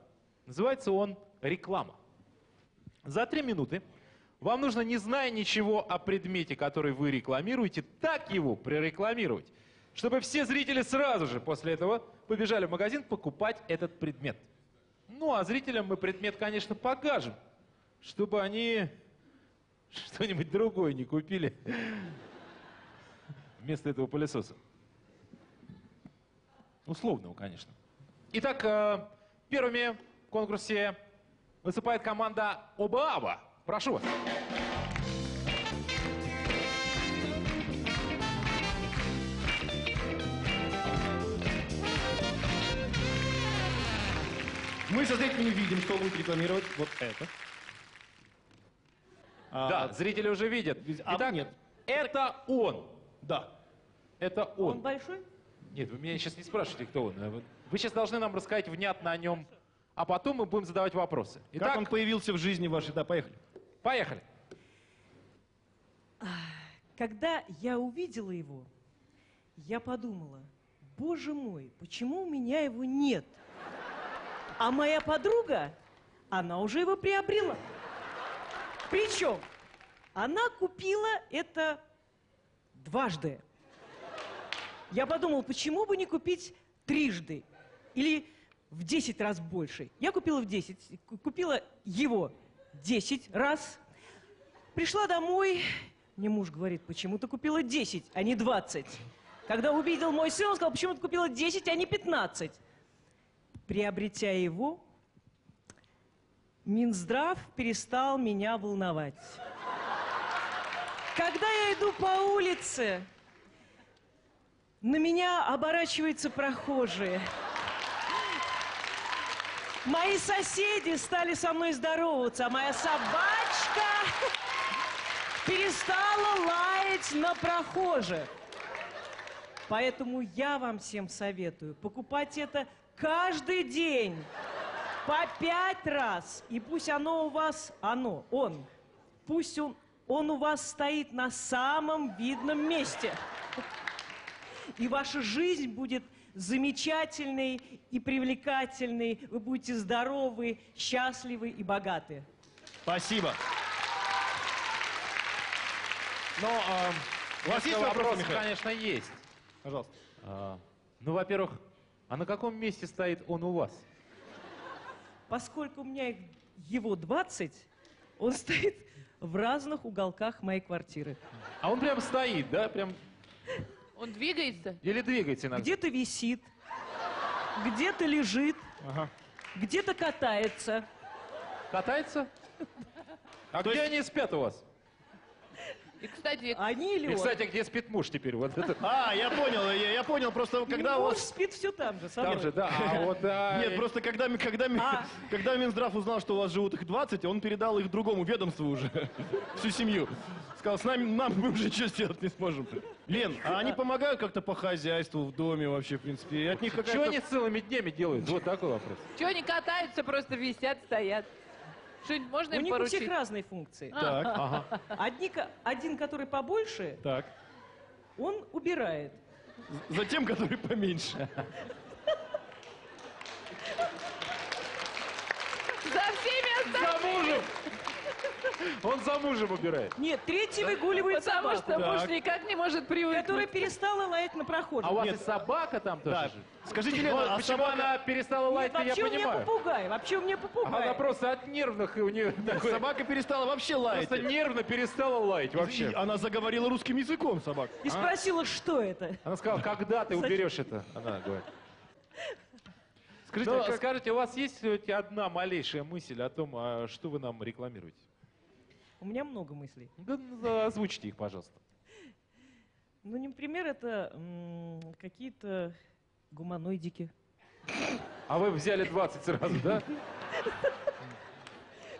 называется он реклама. За 3 минуты вам нужно, не зная ничего о предмете, который вы рекламируете, так его прорекламировать, чтобы все зрители сразу же после этого побежали в магазин покупать этот предмет. Ну, а зрителям мы предмет, конечно, покажем, чтобы они что-нибудь другое не купили вместо этого пылесоса. Условного, конечно. Итак, первыми в конкурсе выступает команда «Абба». Прошу вас. Мы со зрителями видим, что будут рекламировать вот это. Зрители уже видят. Итак, нет. Это он. Да. Это он. Он большой? Нет, вы меня сейчас не спрашиваете, кто он. Вы сейчас должны нам рассказать внятно о нем, а потом мы будем задавать вопросы. Итак, как он появился в жизни вашей? Да, поехали. Поехали. Когда я увидела его, я подумала, боже мой, почему у меня его нет? А моя подруга, она уже его приобрела. Причем она купила это дважды. Я подумала, почему бы не купить трижды или в 10 раз больше. Я купила в 10, купила его 10 раз. Пришла домой, мне муж говорит, почему ты купила 10, а не 20? Когда увидел мой сын, он сказал, почему ты купила 10, а не 15? Приобретя его, Минздрав перестал меня волновать. Когда я иду по улице, на меня оборачиваются прохожие. Мои соседи стали со мной здороваться, а моя собачка перестала лаять на прохожих. Поэтому я вам всем советую покупать это каждый день, по 5 раз. И пусть оно у вас, он у вас стоит на самом видном месте. И ваша жизнь будет замечательной и привлекательной. Вы будете здоровы, счастливы и богаты. Спасибо. Но у вас есть вопросы, Михаил? Конечно, есть. Пожалуйста. Ну, во-первых, а на каком месте стоит он у вас? Поскольку у меня его 20, он стоит в разных уголках моей квартиры. А он прям стоит, да? Прям... Он двигается? Или двигается иногда? Где-то висит, где-то лежит, ага, где-то катается. Катается? А где они спят у вас? И, кстати, они или он? И, кстати, где спит муж теперь? Вот это... А, я понял, я понял, просто когда... Муж спит все там же, со мной. Там же, да. А вот, нет, просто когда Минздрав узнал, что у вас живут их 20, он передал их другому ведомству уже, всю семью. Сказал, с нами, мы уже что сделать не сможем. Лен, а они помогают как-то по хозяйству в доме вообще, в принципе? И от них какая-то... Чего они целыми днями делают? Вот такой вопрос. Чего они катаются, просто висят, стоят? Можно им поручить? У них у всех разные функции. Так, ага. Один, который побольше, так, он убирает. Затем, который поменьше. За всеми остальными. За мужем. Он за мужем убирает. Нет, третий выгуливает собаку. Потому что муж никак не может привыкнуть. Которая перестала лаять на прохожих. А у вас и собака там тоже? Скажите, Лена, почему она перестала лаять, я понимаю. Вообще у меня попугай. Она просто от нервных, и у нее... Собака перестала вообще лаять. Просто нервно перестала лаять вообще. Она заговорила русским языком, собака. И спросила, что это. Она сказала, когда ты уберешь это? Она говорит. Скажите, скажите, у вас есть одна малейшая мысль о том, что вы нам рекламируете? У меня много мыслей. Да, озвучьте их, пожалуйста. Ну, например, это какие-то гуманоидики. А вы взяли 20 сразу, да?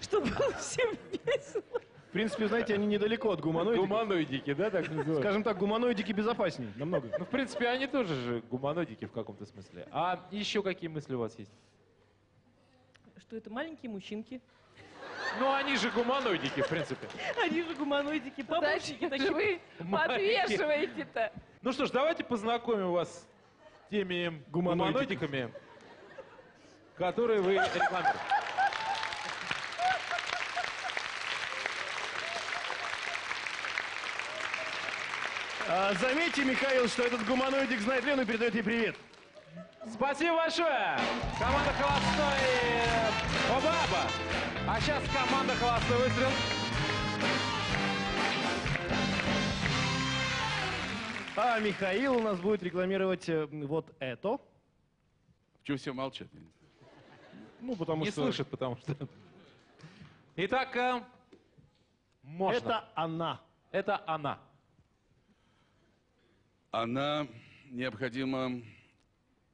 Чтобы было всем весело. В принципе, знаете, они недалеко от гуманоидиков. Гуманоидики, да, так называют? Скажем так, гуманоидики безопаснее намного. Ну, в принципе, они тоже же гуманоидики в каком-то смысле. А еще какие мысли у вас есть? Что это маленькие мужчинки. Ну, они же гуманоидики, в принципе. Они же гуманоидики, побольщики такие. Вы подвешиваете-то. Ну что ж, давайте познакомим вас с теми гуманоидиками, которые вы рекламируете. Заметьте, Михаил, что этот гуманоидик знает Лену и передает ей привет. Спасибо большое. Команда «Холостой» Абба. А сейчас команда «Холостой выстрел». А Михаил у нас будет рекламировать вот это. Чего все молчат? Ну, потому что... Не слышат, потому что... Итак, можно. Это она. Это она. Она необходима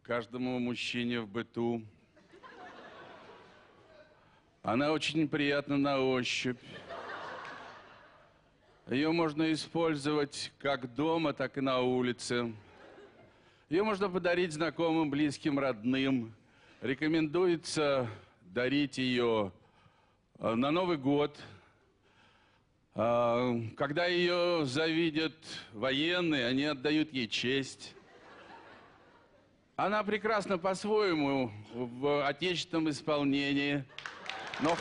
каждому мужчине в быту. Она очень приятна на ощупь. Ее можно использовать как дома, так и на улице. Ее можно подарить знакомым, близким, родным. Рекомендуется дарить ее на Новый год, когда ее завидят военные, они отдают ей честь. Она прекрасна по-своему в отечественном исполнении. Но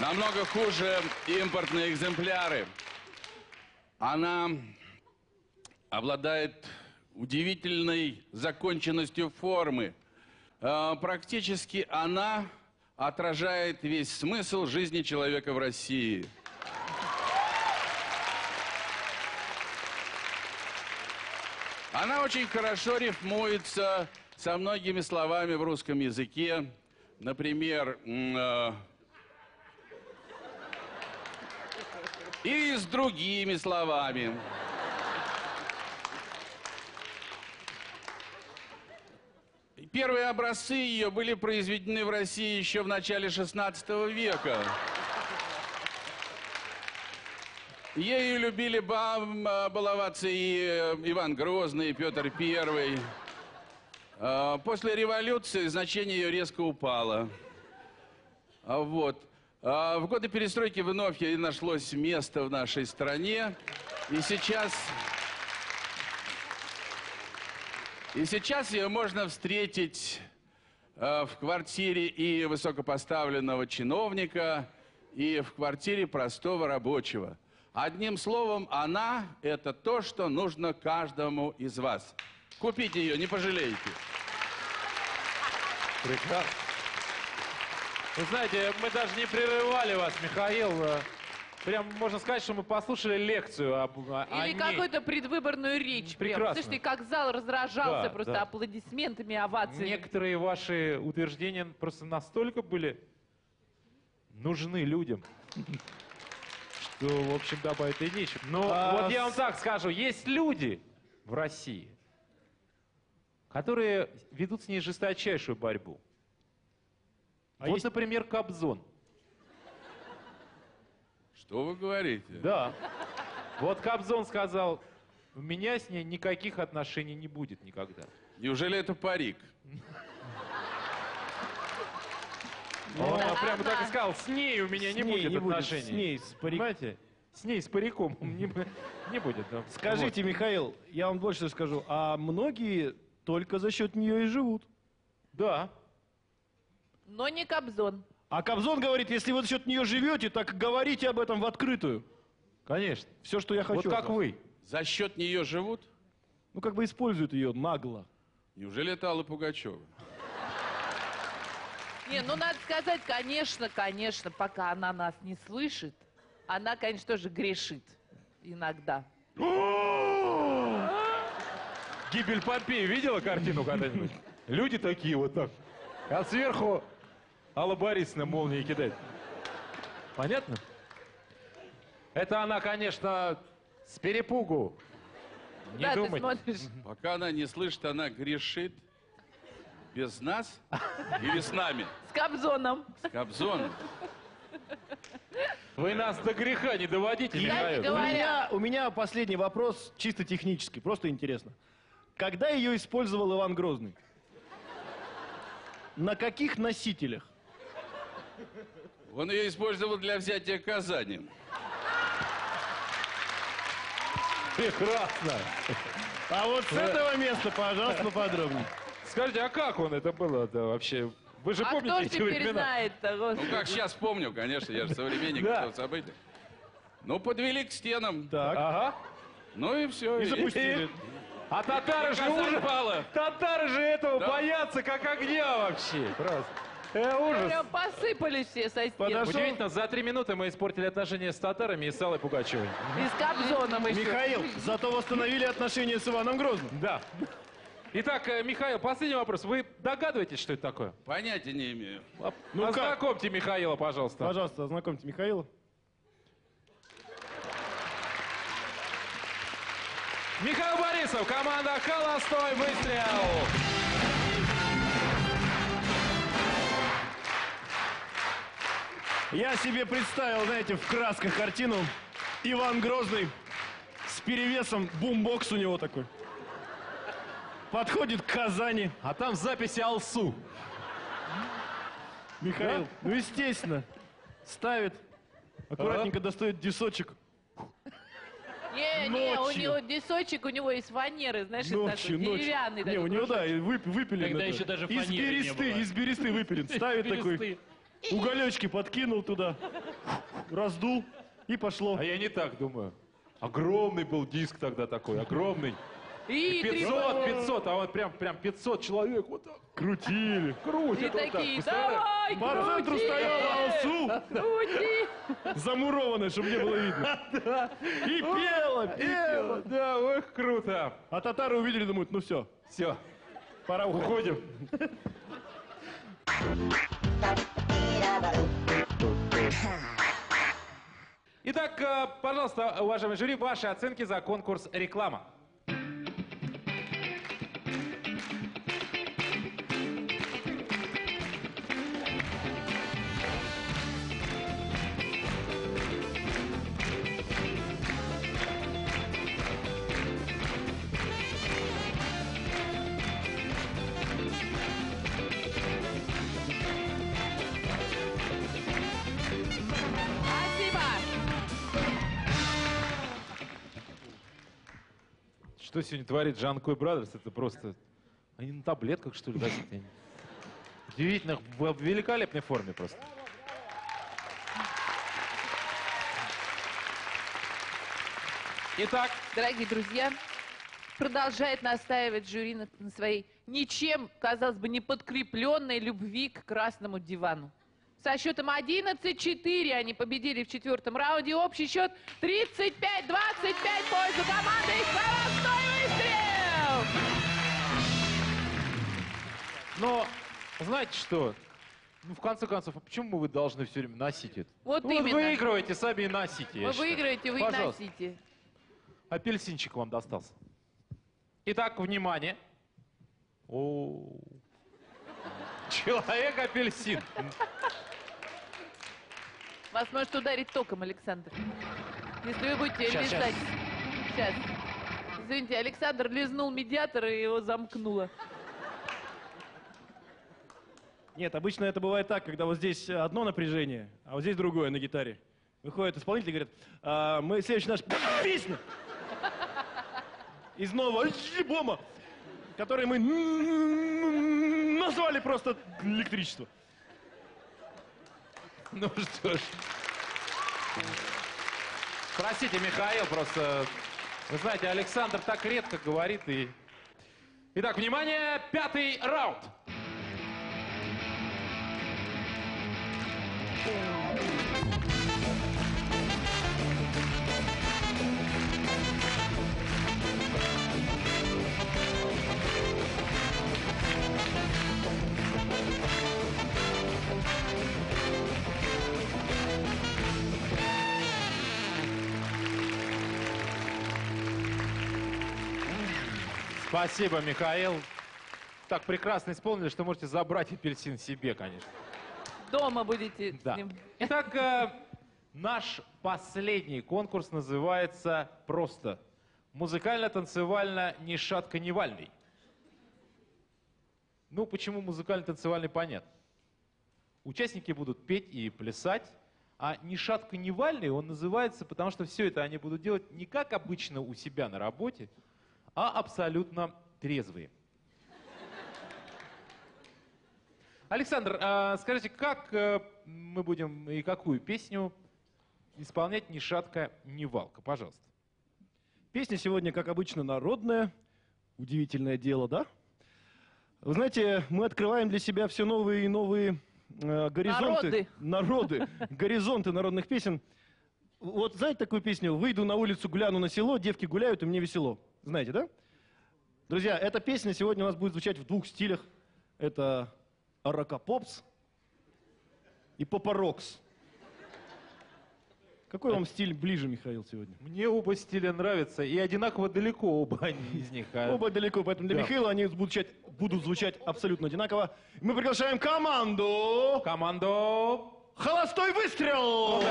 намного хуже импортные экземпляры. Она обладает удивительной законченностью формы. Практически она отражает весь смысл жизни человека в России. Она очень хорошо рифмуется со многими словами в русском языке. Например, и с другими словами. Первые образцы ее были произведены в России еще в начале XVI века. Ею любили баловаться и Иван Грозный, и Петр I. После революции значение ее резко упало. Вот. В годы перестройки вновь ей нашлось место в нашей стране. И сейчас ее можно встретить в квартире и высокопоставленного чиновника, и в квартире простого рабочего. Одним словом, она – это то, что нужно каждому из вас. Купите ее, не пожалеете. Прекрасно. Вы знаете, мы даже не прерывали вас, Михаил. Прям можно сказать, что мы послушали лекцию о ней. Какую-то предвыборную речь. Прекрасно. Прям. Слушайте, как зал разражался просто аплодисментами, овациями. Некоторые ваши утверждения просто настолько были нужны людям, что, в общем, добавить и нечем. Но вот я вам так скажу, есть люди в России, которые ведут с ней жесточайшую борьбу. Вот, например, Кобзон. Что вы говорите? Да. Вот Кобзон сказал, у меня с ней никаких отношений не будет никогда. Неужели это парик? Он прямо так и сказал, с ней у меня не будет отношений. С ней, с париком. Понимаете? С ней, с париком не будет. Скажите, Михаил, я вам больше скажу, а многие только за счет нее и живут. Да. Но не Кобзон. А Кобзон говорит, если вы за счет нее живете, так говорите об этом в открытую. Конечно. Все, что я хочу. Вот как вы. За счет нее живут? Ну, как бы используют ее нагло. Неужели это Алла Пугачева? Не, ну, надо сказать, конечно, пока она нас не слышит, она, конечно, тоже грешит иногда. Гибель Помпеи видела картину когда-нибудь? Люди такие вот так. А сверху Алла Борисовна молнии кидает. Понятно? Это она, конечно, с перепугу. Не думайте. Пока она не слышит, она грешит. Без нас или с нами? С Кобзоном. С Кобзоном. Вы нас до греха не доводите, Михаил. У меня последний вопрос чисто технический, просто интересно. Когда ее использовал Иван Грозный? На каких носителях? Он ее использовал для взятия Казани. Прекрасно. А вот с этого места, пожалуйста, поподробнее. Скажите, а как он это было вообще? Вы же помните эти времена? Ну, как сейчас помню, конечно, я же современник этого события. Ну, подвели к стенам. Так. Ага. Ну и все. И запустили. А татары же уже... Татары же этого боятся, как огня вообще. Просто. Ужас. Прям посыпались все со стен. Удивительно, за 3 минуты мы испортили отношения с татарами и с Аллой Пугачевой. И с Кобзоном еще. Михаил, зато восстановили отношения с Иваном Грозным. Да. Итак, Михаил, последний вопрос. Вы догадываетесь, что это такое? Понятия не имею. Ну ознакомьте Михаила, пожалуйста. Пожалуйста, ознакомьте Михаила. Михаил Борисов, команда «Холостой выстрел». Я себе представил, знаете, в красках картину. Иван Грозный с перевесом, бумбокс у него такой. Подходит к Казани, а там записи Алсу. Михаил, ну естественно, ставит, аккуратненько достает дисочек. Не, у него дисочек, у него из фанеры, знаешь, деревянный. Не, у него, да, выпилен. Тогда еще даже фанеры не было. Из бересты выпилен. Ставит такой, уголечки подкинул туда, раздул и пошло. А я не так думаю. Огромный был диск тогда такой, огромный. И 500, а он прям 500 человек вот так крутили. Крутит вот так. Давай, по центру стоял Алсу. Крути. Замурованная, чтобы не было видно. И пела. Да, ох, круто. А татары увидели, думают, ну все. Все, пора уходим. Итак, пожалуйста, уважаемые жюри, ваши оценки за конкурс «Реклама». Что сегодня творит Джанко и Бразерс? Это просто... Они на таблетках, что ли, носят? Удивительно, в великолепной форме просто. Итак. Дорогие друзья, продолжает настаивать жюри на своей ничем, казалось бы, не подкрепленной любви к красному дивану. Со счетом 11-4 они победили в четвертом раунде. Общий счет 35-25 в пользу команды. И скоростной выстрел! Но, знаете что? Ну, в конце концов, а почему вы должны все время носить это? Вот ну, именно. Вы выигрываете сами и носите. Вы выиграете, вы и носите. Апельсинчик вам достался. Итак, внимание. Человек-апельсин. Вас может ударить током, Александр. Если вы будете лизать. Сейчас. Извините, Александр лизнул медиатор и его замкнуло. Нет, обычно это бывает так, когда вот здесь одно напряжение, а вот здесь другое на гитаре. Выходит исполнитель и говорит, а, мы следующий наш песня из нового альбома, который мы назвали просто электричество. Ну что ж. Простите, Михаил, просто... Вы знаете, Александр так редко говорит и... Итак, внимание, 5-й раунд. Спасибо, Михаил. Так прекрасно исполнили, что можете забрать апельсин себе, конечно. Дома будете с ним. Итак, наш последний конкурс называется просто «Музыкально-танцевально ни шатка ни вальный». Ну, почему музыкально-танцевальный, понятно. Участники будут петь и плясать, а ни шатка ни вальный он называется, потому что все это они будут делать не как обычно у себя на работе, а абсолютно трезвые. Александр, скажите, как мы будем и какую песню исполнять «Ни шатка, ни валка»? Пожалуйста. Песня сегодня, как обычно, народная. Удивительное дело, да? Вы знаете, мы открываем для себя все новые и новые горизонты. Народы. Горизонты народных песен. Вот знаете такую песню? «Выйду на улицу, гляну на село, девки гуляют, и мне весело». Знаете, да? Друзья, эта песня сегодня у нас будет звучать в двух стилях. Это рокопопс и попарокс. Какой вам стиль ближе, Михаил, сегодня? Мне оба стиля нравятся, и одинаково далеко оба они из них. Оба далеко, поэтому для Михаила они будут звучать абсолютно одинаково. Мы приглашаем команду... «Холостой выстрел».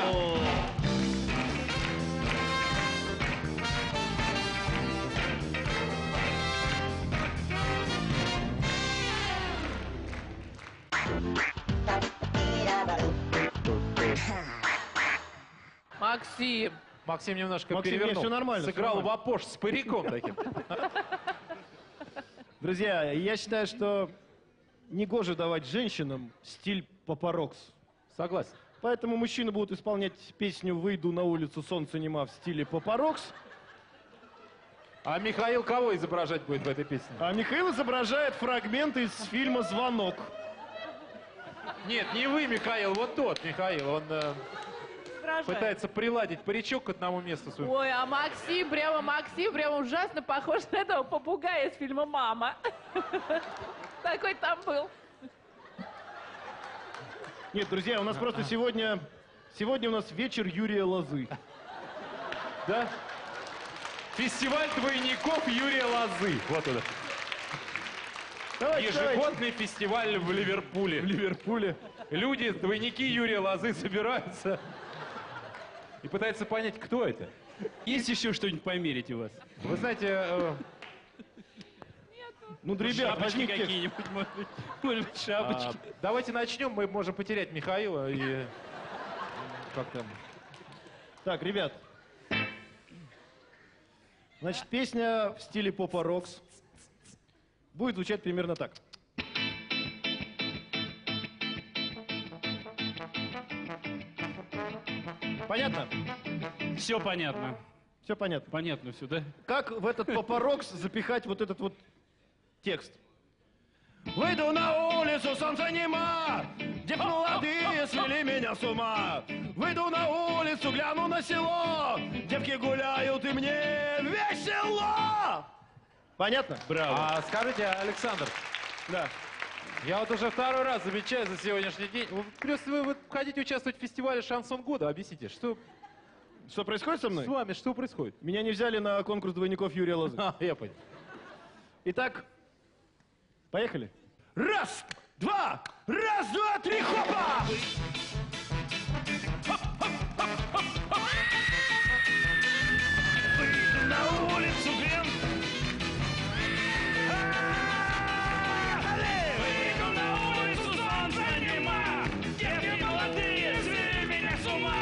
Максим немножко перевернул. Все нормально. Сыграл в апош с париком таким. Друзья, я считаю, что негоже давать женщинам стиль попарокс. Согласен. Поэтому мужчины будут исполнять песню «Выйду на улицу, солнца нема» в стиле Папарокс. А Михаил кого изображать будет в этой песне? А Михаил изображает фрагменты из фильма «Звонок». Нет, не вы, Михаил, вот тот Михаил. Он пытается приладить паричок к одному месту своему. Ой, а Максим прямо ужасно похож на этого попугая из фильма «Мама». Такой там был. Нет, друзья, у нас просто сегодня у нас вечер Юрия Лозы. Да? Фестиваль двойников Юрия Лозы. Вот это. Ежегодный фестиваль в Ливерпуле. В Ливерпуле. Люди, двойники Юрия Лозы, собираются и пытаются понять, кто это. Есть еще что-нибудь померить у вас? Вы знаете... Ну, ребят, шапочки какие-нибудь, может быть, шапочки. Давайте начнем, мы можем потерять Михаила и... Как там? Так, ребят. Значит, песня в стиле попа-рокс будет звучать примерно так. Понятно? Все понятно. Все понятно? Понятно все, да? Как в этот попа-рокс запихать вот этот вот... Текст. Выйду на улицу, солнца нема, где молодые свели меня с ума. Выйду на улицу, гляну на село, девки гуляют и мне весело. Понятно? Браво. А скажите, Александр, да. Я вот уже второй раз замечаю за сегодняшний день. Плюс вы хотите участвовать в фестивале «Шансон года». Объясните, что происходит со мной? С вами что происходит? Меня не взяли на конкурс двойников Юрия Лозы. Я понял. Итак... Поехали. Раз, два, три, хопа! Выйду на улицу, блин. Выйду на улицу, солнца нема. Девки молодые, свели меня с ума.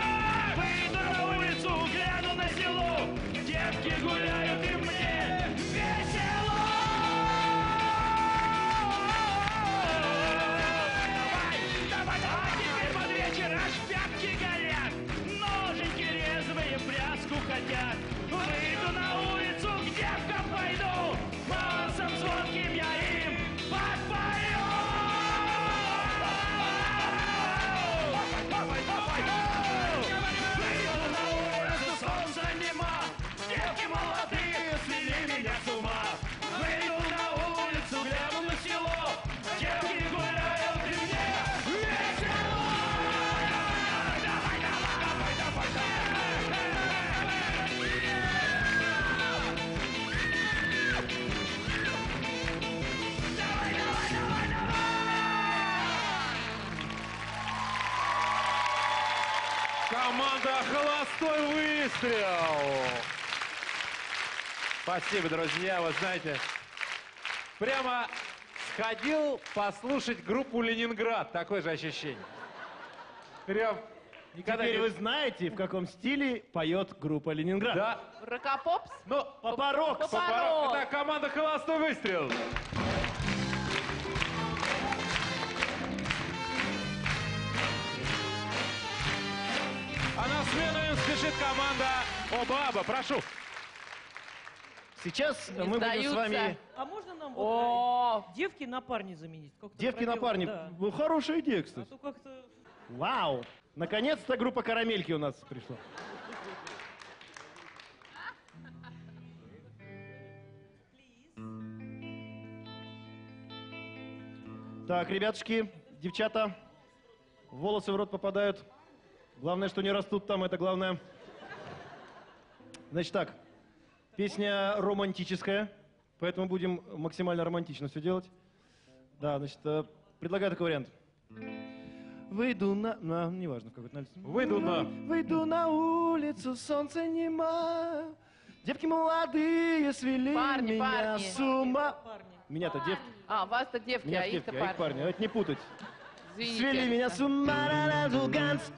Выйду на улицу, гляну на село. Девки гуляют и мне весело. Выйду на улицу, к девкам пойду, голосом звонким я им подпою. Выйду на улицу, солнца нема, девки молодые свели меня с ума. Выйду на улицу, гляну на село, девки гуляют и мне весело. Команда «Холостой выстрел». Спасибо, друзья. Вы знаете, прямо сходил послушать группу «Ленинград». Такое же ощущение. Прям никогда теперь не... вы знаете, в каком стиле поет группа «Ленинград». Да. Рокопопс? Ну, попа-рокс. Попа-рокс. Это команда «Холостой выстрел». А на смену им спешит команда «Абба». Прошу. Сейчас не мы сдаются. Будем с вами... А можно нам вот девки на парни заменить? Девки на парни? Да. Ну, хорошая идея, кстати. А то вау! Наконец-то группа «Карамельки» у нас пришла. Так, ребятушки, девчата, волосы в рот попадают. Главное, что не растут там, это главное. Значит так, песня романтическая, поэтому будем максимально романтично все делать. Да, значит, предлагаю такой вариант. Выйду на неважно, в какой-то налице. Выйду на улицу, солнца нема. Девки молодые свели меня с ума. Меня-то девки. А, вас-то девки, а их-то парни. Это не путать. Свели меня с ума, разуганс.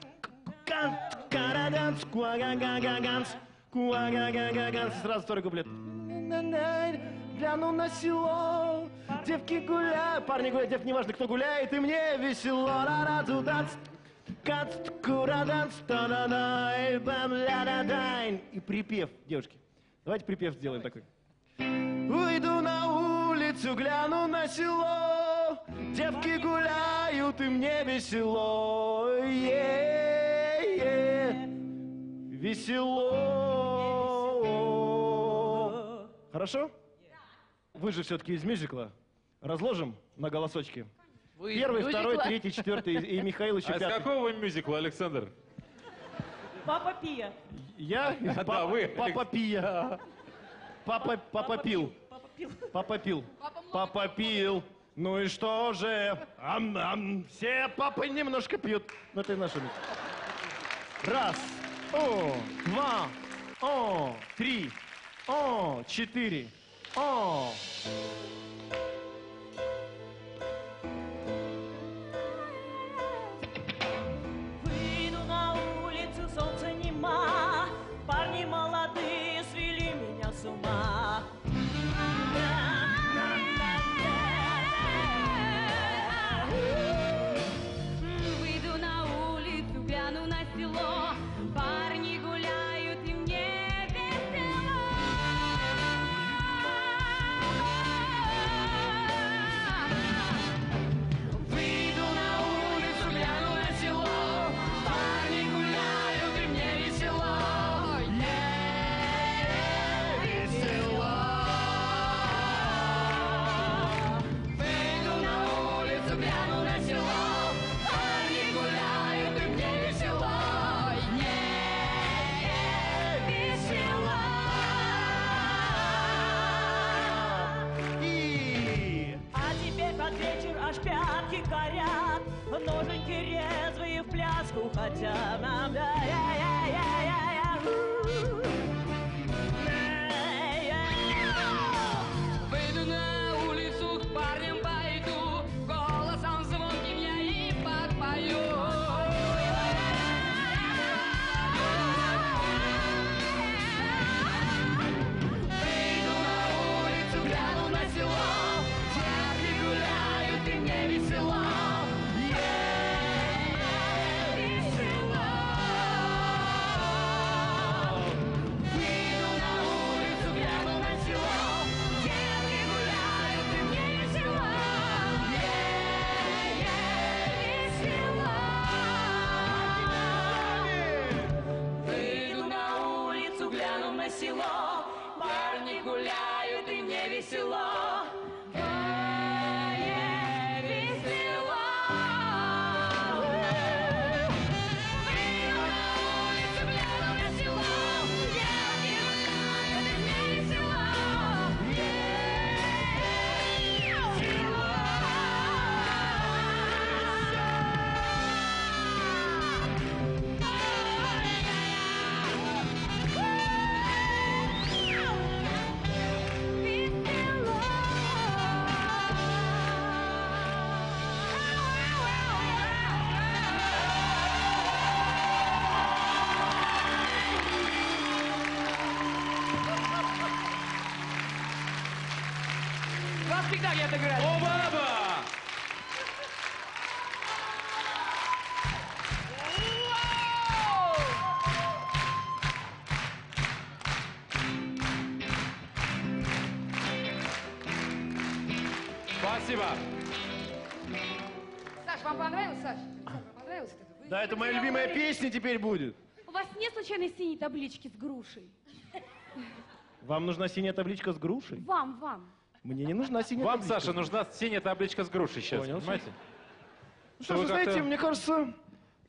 Караганс, куагагагаганс, куагагагаганс. Сразу второй куплет. Гляну на село, девки гуляют. Парни гуляют, девки, неважно, кто гуляет, и мне весело. Ра-ра-ду-данс, И припев, девушки. Давайте припев сделаем такой. Уйду на улицу, гляну на село, девки гуляют, и мне весело. Весело. Хорошо? Вы же все-таки из мюзикла. Разложим на голосочки. Вы первый, второй, третий, четвертый и Михаил еще пятый. А с какого мюзикла, Александр? Папа Пия. Я? А, да, вы. Папа Пия. Папа Пил. Папа Пил. Папа Пил. Ну и что же? Все папы немножко пьют. Ну ты наша. Раз. О. Два. О. Три. О. Четыре. О. Парни молодые свели меня с ума. Выйду на улицу, гляну на село. Парни гуляют, и мне весело. Выйду на улицу, гляну на село. Парни гуляют, и мне весело. Горят, ноженьки резвые в пляску хотят нам. Выйду на улицу, к парням пойду, голосом звонким я и подпою. Выйду на улицу, гляну на село. Спасибо. Саш, вам понравилось, Саш? Вам понравилось? Да, это моя любимая песня теперь будет. У вас нет случайно синей таблички с грушей? Вам нужна синяя табличка с грушей? Вам. Мне не нужна синяя вам, табличка. Вам, Саша, нужна синяя табличка с грушей сейчас, понял, понимаете? Ну что ж, вы знаете, мне кажется,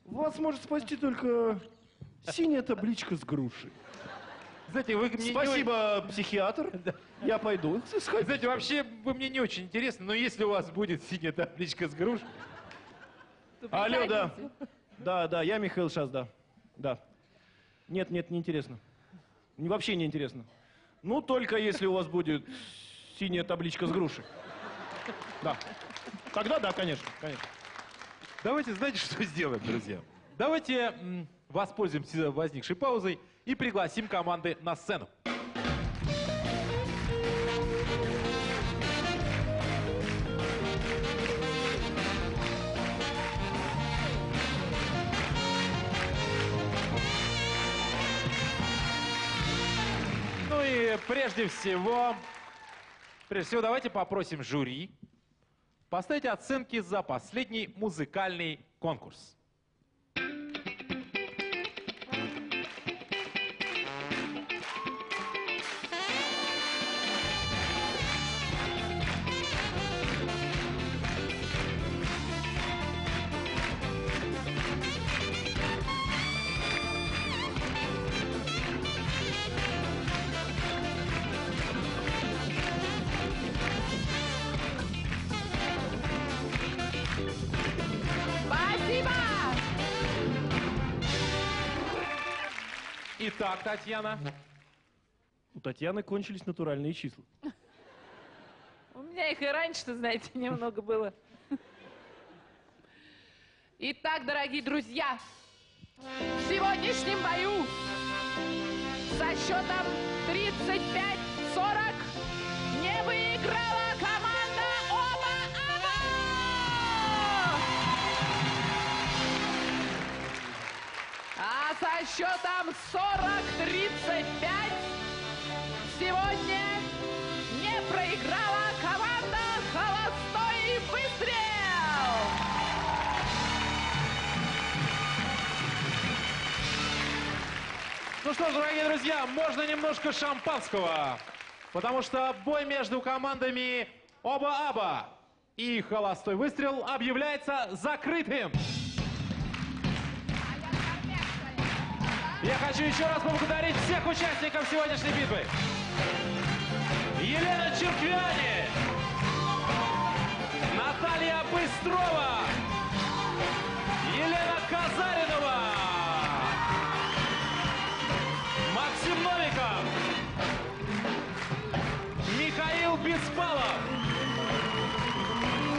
вас может спасти только синяя табличка с грушей. Знаете, вы мне спасибо, психиатр. Да. Я пойду. Знаете, вообще, вы мне не очень интересны, но если у вас будет синяя табличка с груш... Алло, да. Да, я Михаил Шац, да. Нет, не интересно. Вообще не интересно. Ну, только если у вас будет синяя табличка с грушей. Да. Тогда да, конечно. Давайте, знаете, что сделаем, друзья? Давайте воспользуемся возникшей паузой и пригласим команды на сцену. Прежде всего, давайте попросим жюри поставить оценки за последний музыкальный конкурс. Итак, Татьяна. У Татьяны кончились натуральные числа. У меня их и раньше, знаете, немного было. Итак, дорогие друзья, в сегодняшнем бою со счетом 35-40 не выиграла команда Абба! А со счетом 40-35 сегодня не проиграла команда «Холостой выстрел». Ну что ж, дорогие друзья, можно немножко шампанского, потому что бой между командами «Оба-Аба» и «Холостой выстрел» объявляется закрытым. Я хочу еще раз поблагодарить всех участников сегодняшней битвы. Елена Чарквиани, Наталья Быстрова, Елена Казаринова, Максим Новиков, Михаил Беспалов,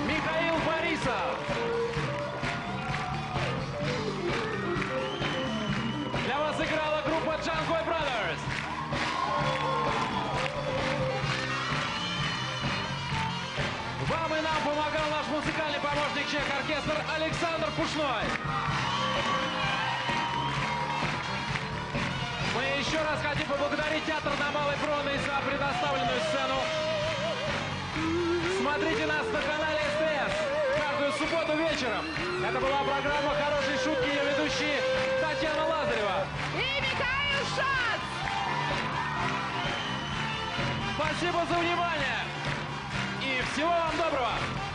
Михаил Борисов. Для вас играла группа Jungle Brothers. Вам и нам помогал наш музыкальный помощник чек-оркестр Александр Пушной. Мы еще раз хотим поблагодарить театр на Малой Бронной за предоставленную сцену. Смотрите нас на канале СТС каждую субботу вечером. Это была программа «Хорошие шутки», ее ведущие Татьяна Лазарева и Михаил Шац. Спасибо за внимание и всего вам доброго.